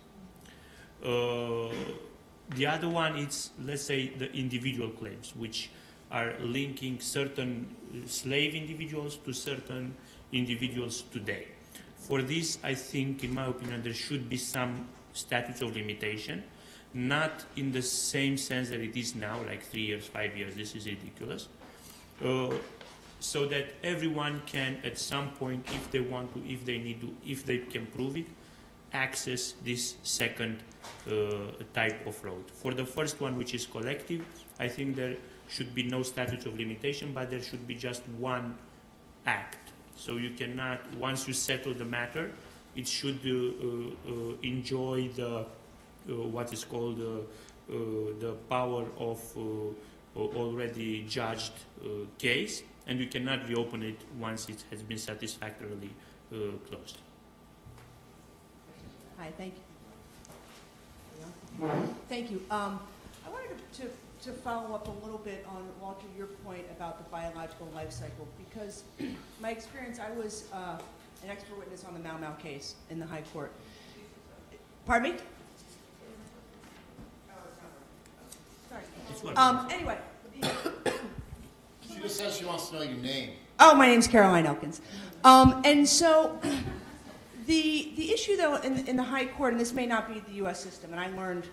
The other one is, let's say, the individual claims, which are linking certain slave individuals to certain individuals today. For this, I think, in my opinion, there should be some statutes of limitation. Not in the same sense that it is now, like 3 years, 5 years, this is ridiculous. So that everyone can, at some point, if they want to, if they need to, if they can prove it, access this second type of road. For the first one, which is collective, I think there should be no statute of limitation, but there should be just one act. So you cannot, once you settle the matter, it should enjoy the what is called the power of already judged case, and you cannot reopen it once it has been satisfactorily closed. Hi, thank you. Thank you. I wanted to follow up a little bit on, Walter, your point about the biological life cycle, because my experience, I was an expert witness on the Mau Mau case in the High Court. Pardon me? Sorry. Anyway. She just says she wants to know your name. Oh, my name's Caroline Elkins. And so the issue, though, in the High Court, and this may not be the U.S. system, and I learned,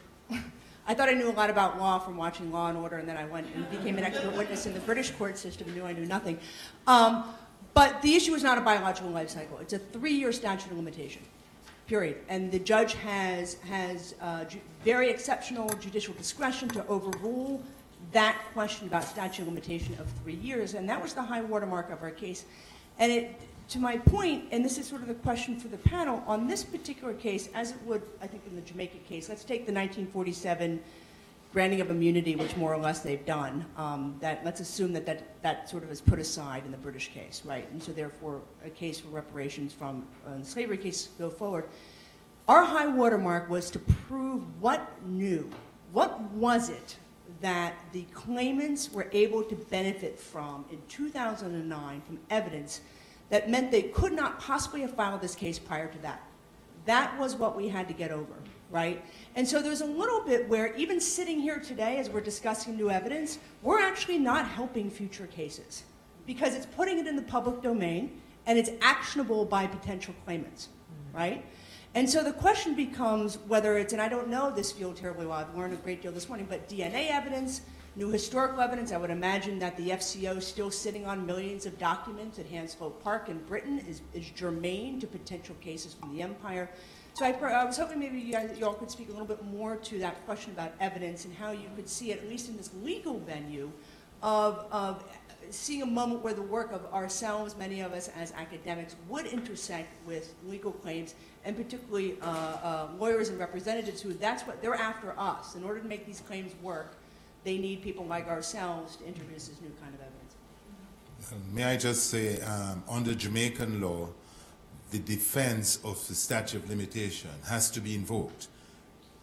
I thought I knew a lot about law from watching Law and Order, and then I went and became an expert witness in the British court system and knew I knew nothing. But the issue is not a biological life cycle. It's a 3-year statute of limitation, period. And the judge has very exceptional judicial discretion to overrule that question about statute of limitation of 3 years. And that was the high watermark of our case. And it, to my point, and this is sort of the question for the panel, on this particular case, as it would, I think, in the Jamaica case, let's take the 1947 granting of immunity, which more or less they've done. Let's assume that sort of is put aside in the British case, right? And so therefore, a case for reparations from slavery cases go forward. Our high watermark was to prove what was it that the claimants were able to benefit from in 2009 from evidence that meant they could not possibly have filed this case prior to that. That was what we had to get over, right? And so there's a little bit where even sitting here today as we're discussing new evidence, we're actually not helping future cases because it's putting it in the public domain and it's actionable by potential claimants, right? And so the question becomes whether it's, and I don't know this field terribly well, I've learned a great deal this morning, but DNA evidence, new historical evidence, I would imagine that the FCO still sitting on millions of documents at Hanslope Park in Britain is germane to potential cases from the empire. So I was hoping maybe you all could speak a little bit more to that question about evidence and how you could see, at least in this legal venue, of seeing a moment where the work of ourselves, many of us as academics, would intersect with legal claims, and particularly lawyers and representatives who, that's what, they're after us. In order to make these claims work, they need people like ourselves to introduce this new kind of evidence. May I just say, under Jamaican law, the defense of the statute of limitation has to be invoked.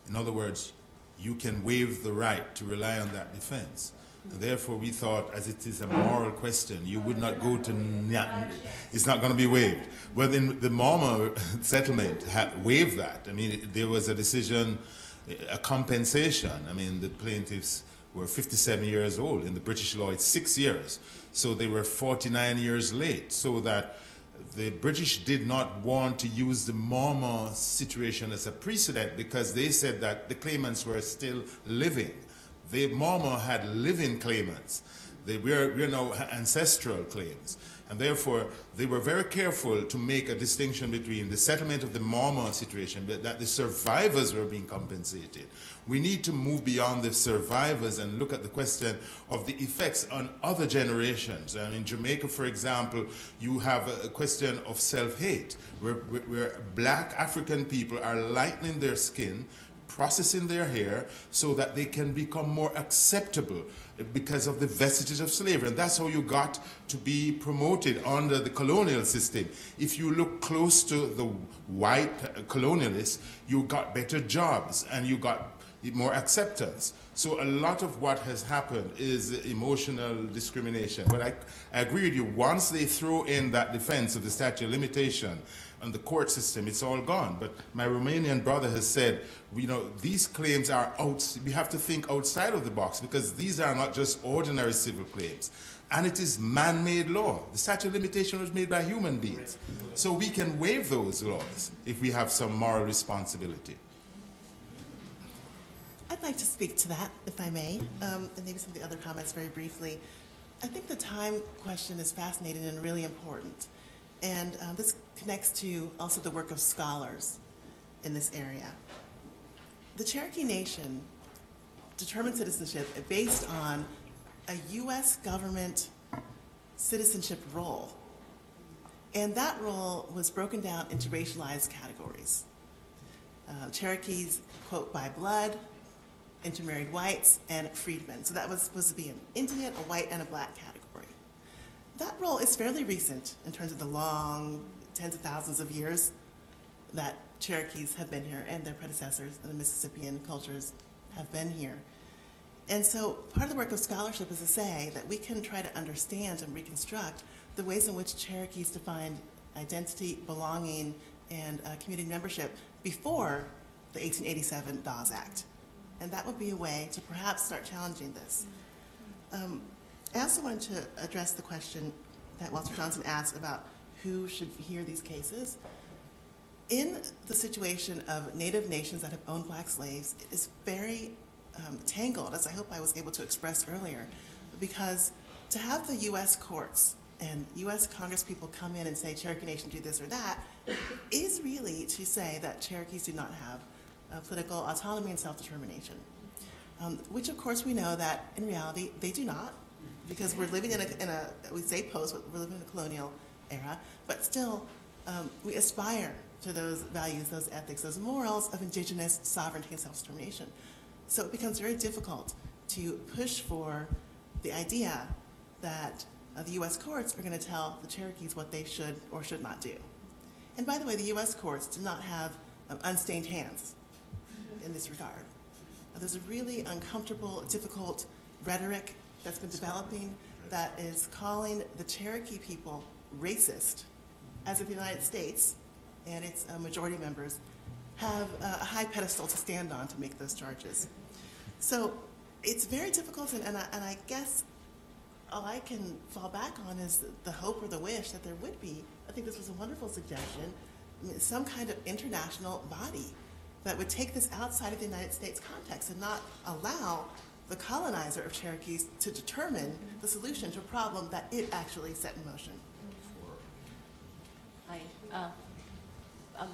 In other words, you can waive the right to rely on that defense. And therefore, we thought, as it is a moral question, you would not go to, it's not going to be waived. Well, then the Mau Mau settlement had waived that. I mean, there was a decision, a compensation. I mean, the plaintiffs were 57 years old. In the British law, it's 6 years. So they were 49 years late. So that the British did not want to use the Mau Mau situation as a precedent because they said that the claimants were still living. The Mau Mau had living claimants. We are now ancestral claims. And therefore, they were very careful to make a distinction between the settlement of the Mau Mau situation, but that the survivors were being compensated. We need to move beyond the survivors and look at the question of the effects on other generations. And in Jamaica, for example, you have a question of self-hate, where black African people are lightening their skin, processing their hair so that they can become more acceptable because of the vestiges of slavery. And that's how you got to be promoted under the colonial system. If you look close to the white colonialists, you got better jobs and you got more acceptance. So a lot of what has happened is emotional discrimination. But I agree with you, once they throw in that defense of the statute of limitation and the court system, it's all gone. But my Romanian brother has said, you know, these claims are out, we have to think outside of the box because these are not just ordinary civil claims. And it is man-made law. The statute of limitation was made by human beings. So we can waive those laws if we have some moral responsibility. I'd like to speak to that, if I may, and maybe some of the other comments very briefly. I think the time question is fascinating and really important. And this connects to also the work of scholars in this area. The Cherokee Nation determined citizenship based on a US government citizenship role. And that role was broken down into racialized categories. Cherokees, quote, by blood, intermarried whites, and freedmen. So that was supposed to be an Indian, a white, and a black category. That role is fairly recent in terms of the long tens of thousands of years that Cherokees have been here and their predecessors and the Mississippian cultures have been here. And so part of the work of scholarship is to say that we can try to understand and reconstruct the ways in which Cherokees defined identity, belonging, and community membership before the 1887 Dawes Act. And that would be a way to perhaps start challenging this. I also wanted to address the question that Walter Johnson asked about who should hear these cases. In the situation of Native nations that have owned black slaves, it is very tangled, as I hope I was able to express earlier, because to have the U.S. courts and U.S. Congresspeople come in and say Cherokee Nation do this or that is really to say that Cherokees do not have political autonomy and self-determination, which of course we know that in reality they do not, because we're living in a we say post, but we're living in a colonial era, but still we aspire to those values, those ethics, those morals of indigenous sovereignty and self-determination. So it becomes very difficult to push for the idea that the U.S. courts are going to tell the Cherokees what they should or should not do. And by the way, the U.S. courts do not have unstained hands in this regard. There's a really uncomfortable, difficult rhetoric that's been developing that is calling the Cherokee people racist, as if the United States and its majority members have a high pedestal to stand on to make those charges. So it's very difficult, and I guess all I can fall back on is the hope or the wish that there would be, I think this was a wonderful suggestion, some kind of international body that would take this outside of the United States context and not allow the colonizer of Cherokees to determine the solution to a problem that it actually set in motion. Hi.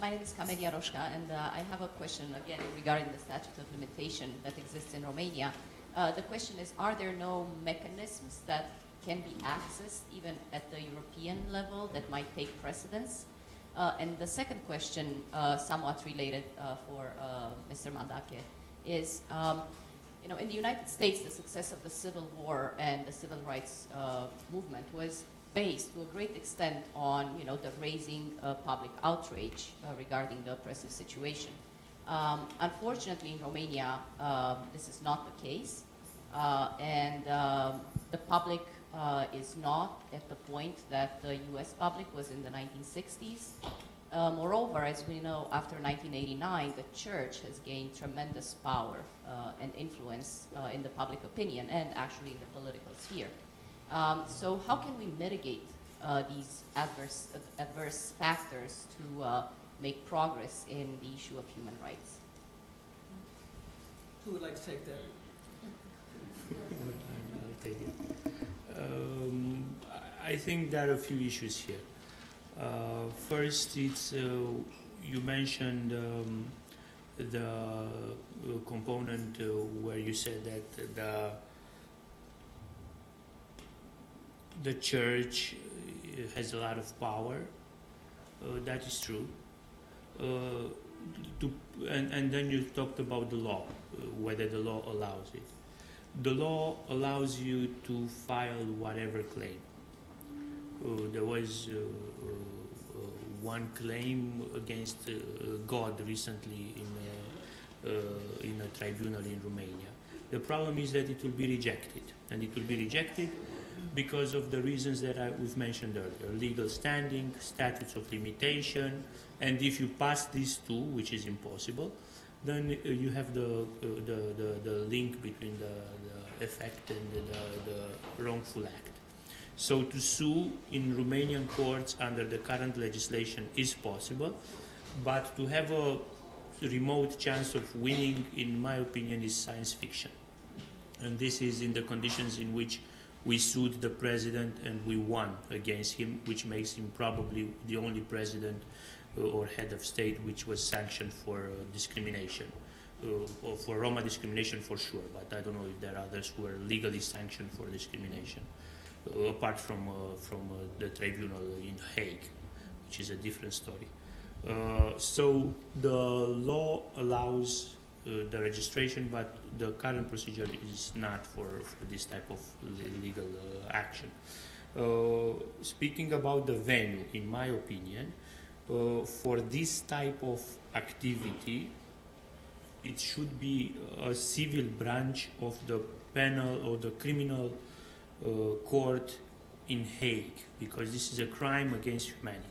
My name is Kamelia Roshka, and I have a question, again, regarding the statute of limitation that exists in Romania. The question is, are there no mechanisms that can be accessed, even at the European level, that might take precedence? And the second question, somewhat related for Mr. Mandache, is, you know, in the United States, the success of the Civil War and the Civil Rights movement was based to a great extent on, you know, the raising public outrage regarding the oppressive situation. Unfortunately, in Romania, this is not the case, and the public is not at the point that the U.S. public was in the 1960s. Moreover, as we know, after 1989, the church has gained tremendous power and influence in the public opinion and actually in the political sphere. So how can we mitigate these adverse factors to make progress in the issue of human rights? Who would like to take that? I'll take it. I think there are a few issues here. First, it's, you mentioned the component where you said that the church has a lot of power. That is true. And then you talked about the law, whether the law allows it. The law allows you to file whatever claim. There was one claim against God recently in a tribunal in Romania. The problem is that it will be rejected, and it will be rejected because of the reasons that we've mentioned earlier: legal standing, statutes of limitation, and if you pass these two, which is impossible, then you have the link between the effect and the wrongful act. So to sue in Romanian courts under the current legislation is possible, but to have a remote chance of winning, in my opinion, is science fiction. And this is in the conditions in which we sued the president and we won against him, which makes him probably the only president or head of state which was sanctioned for discrimination, or for Roma discrimination for sure, but I don't know if there are others who are legally sanctioned for discrimination, apart from the tribunal in Hague, which is a different story. So the law allows the registration, but the current procedure is not for this type of legal action. Speaking about the venue, in my opinion, for this type of activity, it should be a civil branch of the penal or the criminal court in Hague, because this is a crime against humanity.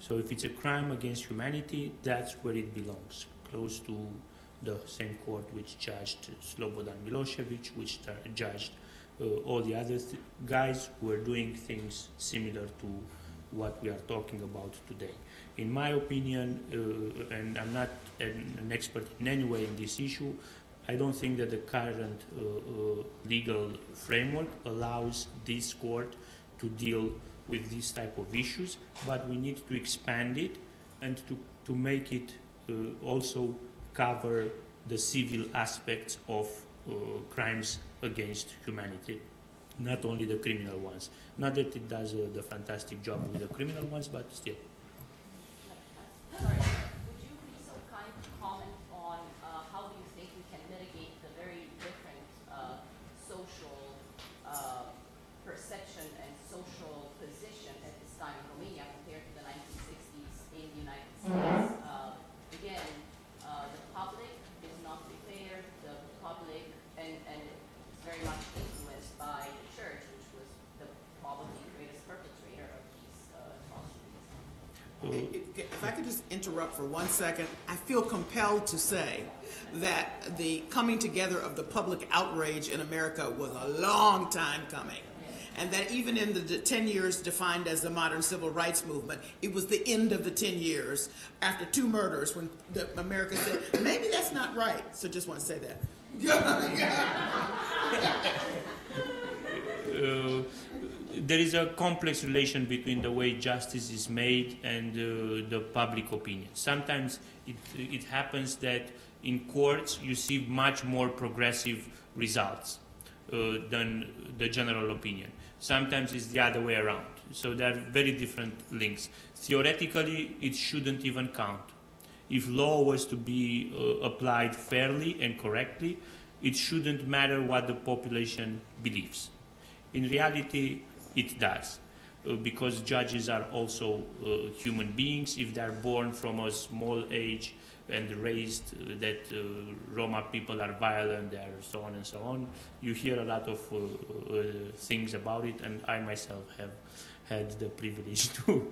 So if it's a crime against humanity, that's where it belongs, close to the same court which judged Slobodan Milosevic, which judged all the other guys who are doing things similar to what we are talking about today. In my opinion, and I'm not an expert in any way in this issue, I don't think that the current legal framework allows this court to deal with these type of issues, but we need to expand it and to make it also cover the civil aspects of crimes against humanity, not only the criminal ones. Not that it does the fantastic job with the criminal ones, but still. Sorry, would you be so kind to comment on how you think we can mitigate the very different social perception and social position at this time in Romania compared to the 1960s in the United States? Again, the public is not prepared, the public, and it's very much influenced by the church, which was the probably greatest perpetrator of these atrocities. If I could just interrupt for one second, I feel compelled to say that the coming together of the public outrage in America was a long time coming, and that even in the 10 years defined as the modern civil rights movement, it was the end of the 10 years after 2 murders when America said, maybe that's not right. So just want to say that. There is a complex relation between the way justice is made and the public opinion. Sometimes it happens that in courts you see much more progressive results than the general opinion. Sometimes it's the other way around. So there are very different links. Theoretically, it shouldn't even count. If law was to be applied fairly and correctly, it shouldn't matter what the population believes. In reality, it does, because judges are also human beings. If they're born from a small age and raised that Roma people are violent, and so on and so on, you hear a lot of things about it, and I myself have had the privilege to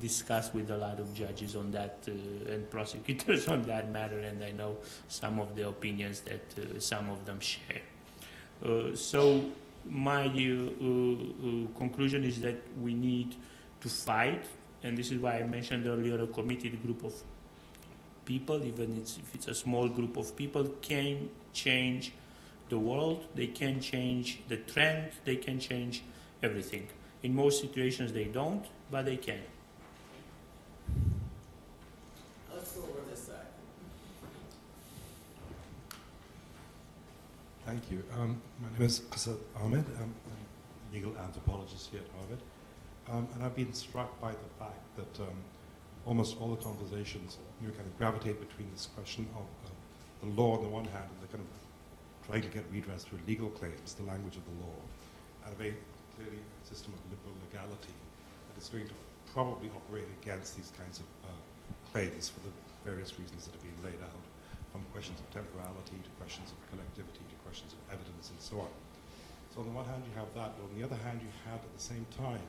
discuss with a lot of judges on that and prosecutors on that matter, and I know some of the opinions that some of them share. So my conclusion is that we need to fight, and this is why I mentioned earlier a committed group of people, even if it's a small group of people, can change the world, they can change the trend, they can change everything. In most situations they don't, but they can. Let's go over this side. Thank you. My name is Asad Ahmed. I'm a legal anthropologist here at Harvard. And I've been struck by the fact that almost all the conversations kind of gravitate between this question of the law on the one hand and the kind of trying to get redress through legal claims, the language of the law, and a very clearly a system of liberal legality that is going to probably operate against these kinds of claims for the various reasons that have been laid out, from questions of temporality to questions of collectivity to questions of evidence and so on. So on the one hand you have that, but on the other hand you had at the same time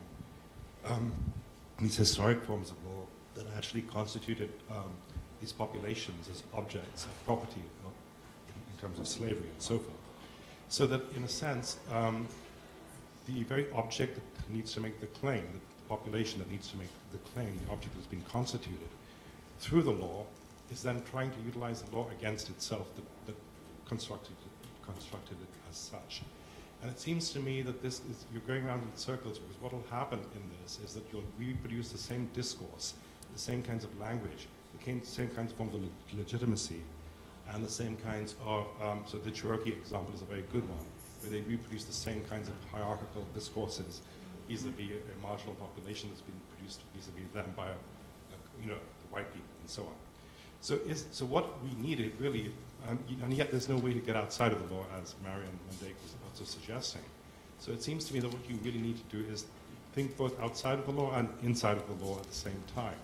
these historic forms of law that actually constituted these populations as objects of property, you know, in terms of slavery and so forth. So that, in a sense, the very object that needs to make the claim, the population that needs to make the claim, the object that's been constituted through the law, is then trying to utilize the law against itself that constructed it as such. And it seems to me that this is, you're going around in circles, because what will happen in this is that you'll reproduce the same discourse, the same kinds of language, the same kinds of forms of legitimacy, and the same kinds of, so the Cherokee example is a very good one, where they reproduce the same kinds of hierarchical discourses vis-a-vis a marginal population that's been produced vis-a-vis them by, you know, the white people and so on. So what we needed really, and yet there's no way to get outside of the law, as Marian Mandache was also suggesting. So it seems to me that what you really need to do is think both outside of the law and inside of the law at the same time,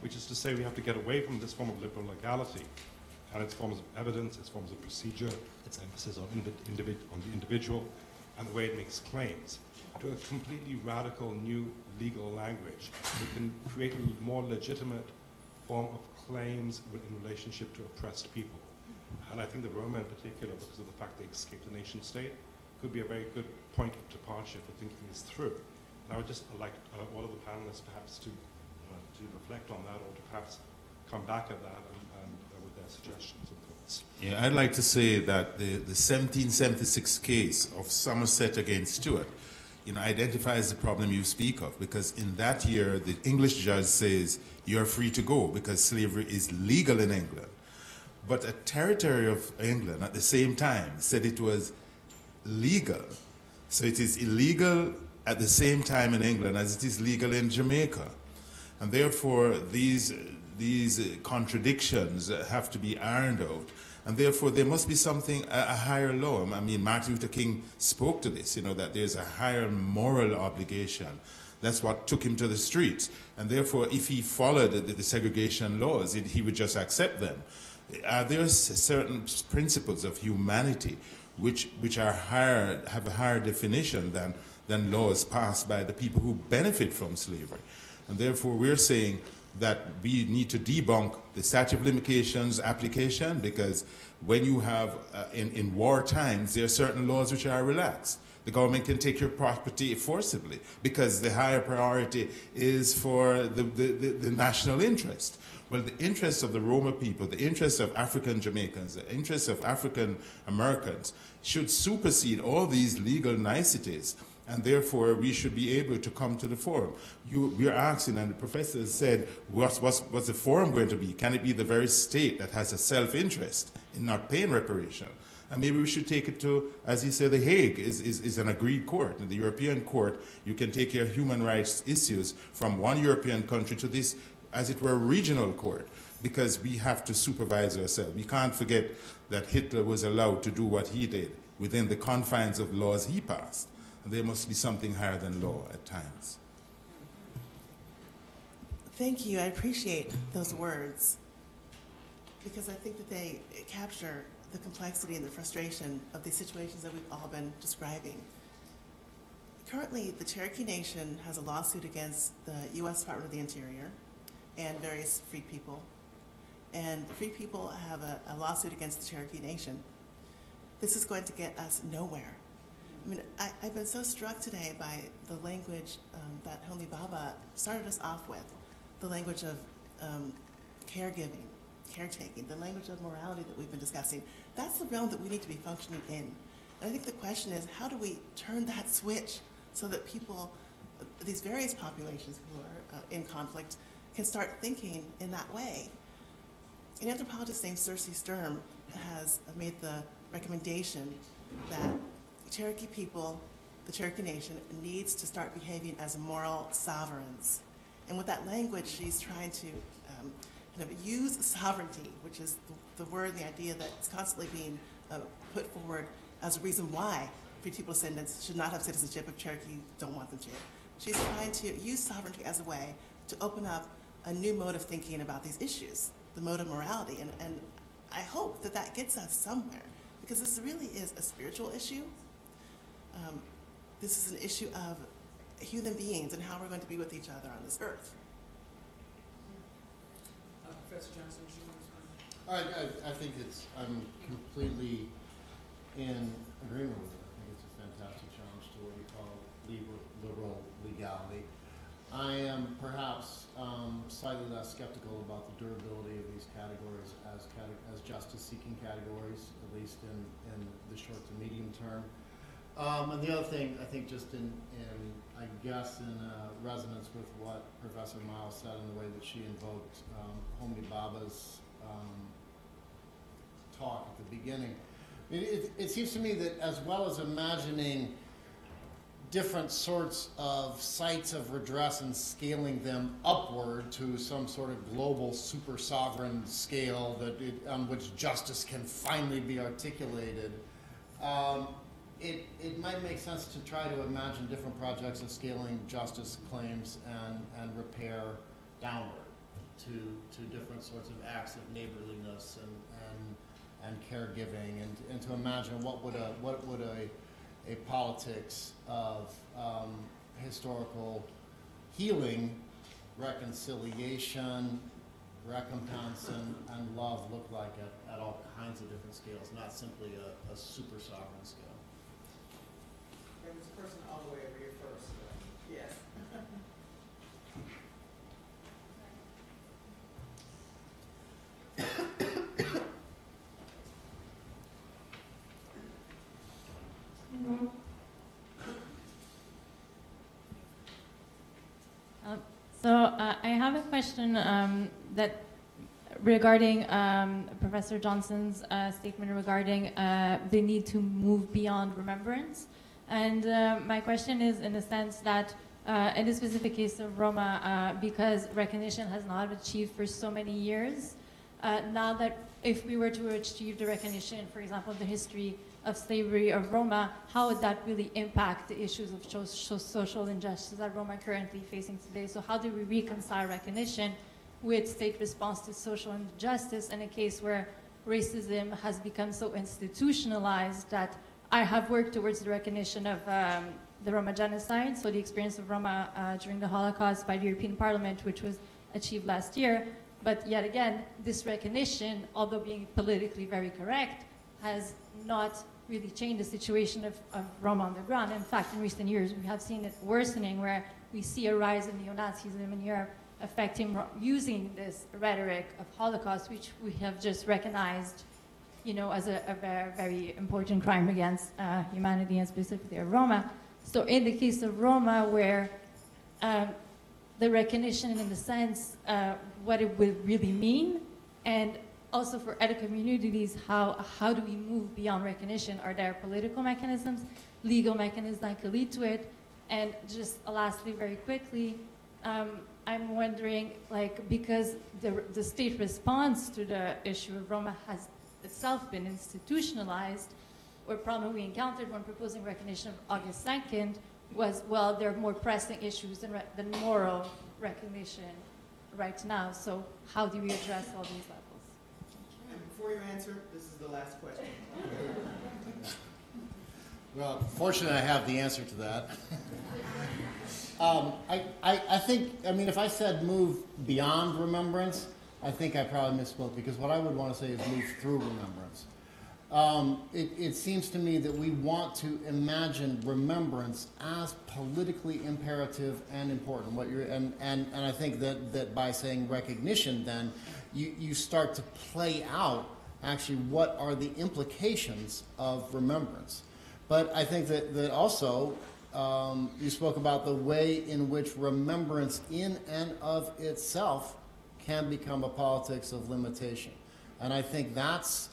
which is to say we have to get away from this form of liberal legality and its forms of evidence, its forms of procedure, its emphasis on the individual, and the way it makes claims, to a completely radical new legal language that can create a more legitimate form of claims in relationship to oppressed people. And I think the Roma in particular, because of the fact they escaped the nation state, could be a very good point of departure for thinking this through. And I would just like all of the panelists perhaps to reflect on that, or to perhaps come back at that and with their suggestions and thoughts. Yeah, I'd like to say that the 1776 case of Somerset against Stewart, you know, identifies the problem you speak of, because in that year the English judge says you're free to go because slavery is legal in England. But a territory of England at the same time said it was legal. So it is illegal at the same time in England as it is legal in Jamaica. And therefore these contradictions have to be ironed out. And therefore, there must be something, a higher law. I mean, Martin Luther King spoke to this, you know, that there's a higher moral obligation. That's what took him to the streets. And therefore, if he followed the segregation laws, he would just accept them. There are certain principles of humanity which are higher, have a higher definition than laws passed by the people who benefit from slavery. And therefore, we're saying that we need to debunk the statute of limitations application, because when you have, in war times, there are certain laws which are relaxed. The government can take your property forcibly because the higher priority is for the national interest. Well, the interests of the Roma people, the interests of African Jamaicans, the interests of African Americans should supersede all these legal niceties. And therefore, we should be able to come to the forum. We're asking, and the professor said, what's the forum going to be? Can it be the very state that has a self-interest in not paying reparation? And maybe we should take it to, as he said, The Hague is an agreed court. In the European court, you can take your human rights issues from one European country to this, as it were, regional court, because we have to supervise ourselves. We can't forget that Hitler was allowed to do what he did within the confines of laws he passed. There must be something higher than law at times. Thank you. I appreciate those words, because I think that they capture the complexity and the frustration of these situations that we've all been describing. Currently, the Cherokee Nation has a lawsuit against the U.S. Department of the Interior and various free people. And the free people have a lawsuit against the Cherokee Nation. This is going to get us nowhere. I mean, I've been so struck today by the language that Homi Bhabha started us off with, the language of caregiving, caretaking, the language of morality that we've been discussing. That's the realm that we need to be functioning in. And I think the question is, how do we turn that switch so that people, these various populations who are in conflict, can start thinking in that way? An anthropologist named Cersei Sturm has made the recommendation that Cherokee people, the Cherokee Nation, needs to start behaving as moral sovereigns. And with that language, she's trying to kind of use sovereignty, which is the word and the idea that's constantly being put forward as a reason why free people descendants should not have citizenship if Cherokee don't want them to. She's trying to use sovereignty as a way to open up a new mode of thinking about these issues, the mode of morality. And I hope that that gets us somewhere, because this really is a spiritual issue. This is an issue of human beings and how we're going to be with each other on this earth. Professor Johnson, you want to respond? I think I'm completely in agreement with it. I think it's a fantastic challenge to what we call liberal legality. I am perhaps slightly less skeptical about the durability of these categories as justice-seeking categories, at least in the short to medium term. And the other thing, I think, just in resonance with what Professor Miles said in the way that she invoked Homi Bhabha's talk at the beginning, it seems to me that as well as imagining different sorts of sites of redress and scaling them upward to some sort of global super sovereign scale that on which justice can finally be articulated, it might make sense to try to imagine different projects of scaling justice claims and repair downward to different sorts of acts of neighborliness and caregiving, and to imagine what would a politics of historical healing, reconciliation, recompense, and love look like at all kinds of different scales, not simply a super sovereign scale. There was a person all the way over here first. Yes. I have a question that regarding Professor Johnson's statement regarding the need to move beyond remembrance. And my question is in the sense that in the specific case of Roma, because recognition has not been achieved for so many years, now that if we were to achieve the recognition, for example, of the history of slavery of Roma, how would that really impact the issues of social injustice that Roma are currently facing today? So how do we reconcile recognition with state response to social injustice in a case where racism has become so institutionalized that I have worked towards the recognition of the Roma genocide, so the experience of Roma during the Holocaust by the European Parliament, which was achieved last year. But yet again, this recognition, although being politically very correct, has not really changed the situation of Roma on the ground. In fact, in recent years, we have seen it worsening, where we see a rise in neo-Nazism in Europe affecting, using this rhetoric of Holocaust, which we have just recognized, you know, as a very, very important crime against humanity, and specifically of Roma. So in the case of Roma, where the recognition in the sense what it would really mean, and also for other communities, how do we move beyond recognition? Are there political mechanisms, legal mechanisms that could lead to it? And just lastly, very quickly, I'm wondering, like, because the state response to the issue of Roma has itself been institutionalized, or problem we encountered when proposing recognition of August 2nd was, well, there are more pressing issues than moral recognition right now. So how do we address all these levels? Before you answer, this is the last question. Well, fortunately, I have the answer to that. I think, I mean, if I said move beyond remembrance, I think I probably misspoke, because what I would want to say is move through remembrance. It seems to me that we want to imagine remembrance as politically imperative and important. And I think that by saying recognition, then, you start to play out actually what are the implications of remembrance. But I think that also you spoke about the way in which remembrance in and of itself can become a politics of limitation. And I think that's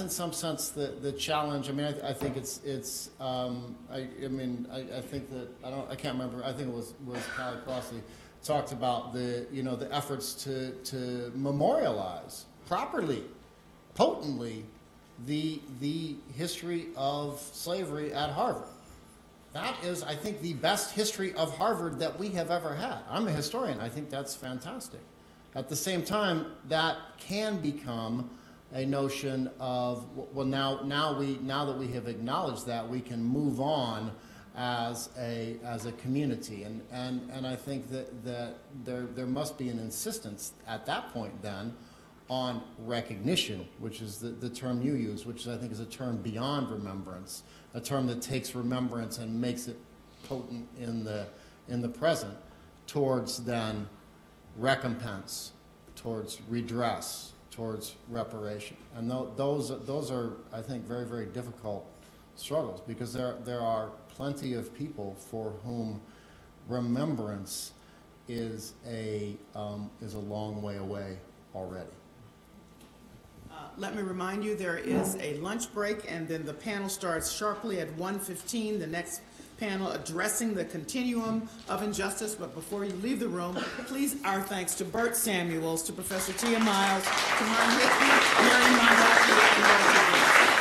in some sense the challenge. I mean, I think it's I think that I can't remember, I think it was Callie Crossley talked about the efforts to memorialize properly, potently, the history of slavery at Harvard. That is, I think, the best history of Harvard that we have ever had. I'm a historian. I think that's fantastic. At the same time, that can become a notion of, well, now that we have acknowledged that, we can move on as a community, and I think that there must be an insistence at that point then on recognition, which is the term you use, which I think is a term beyond remembrance, a term that takes remembrance and makes it potent in the present, towards then recompense, towards redress, towards reparation. And those are, I think, very, very difficult struggles, because there are plenty of people for whom remembrance is a long way away already. Let me remind you, there is a lunch break, and then the panel starts sharply at 1:15. The next panel addressing the continuum of injustice. But before you leave the room, please, our thanks to Bert Samuels, to Professor Tiya Miles, to Marian Mandache, and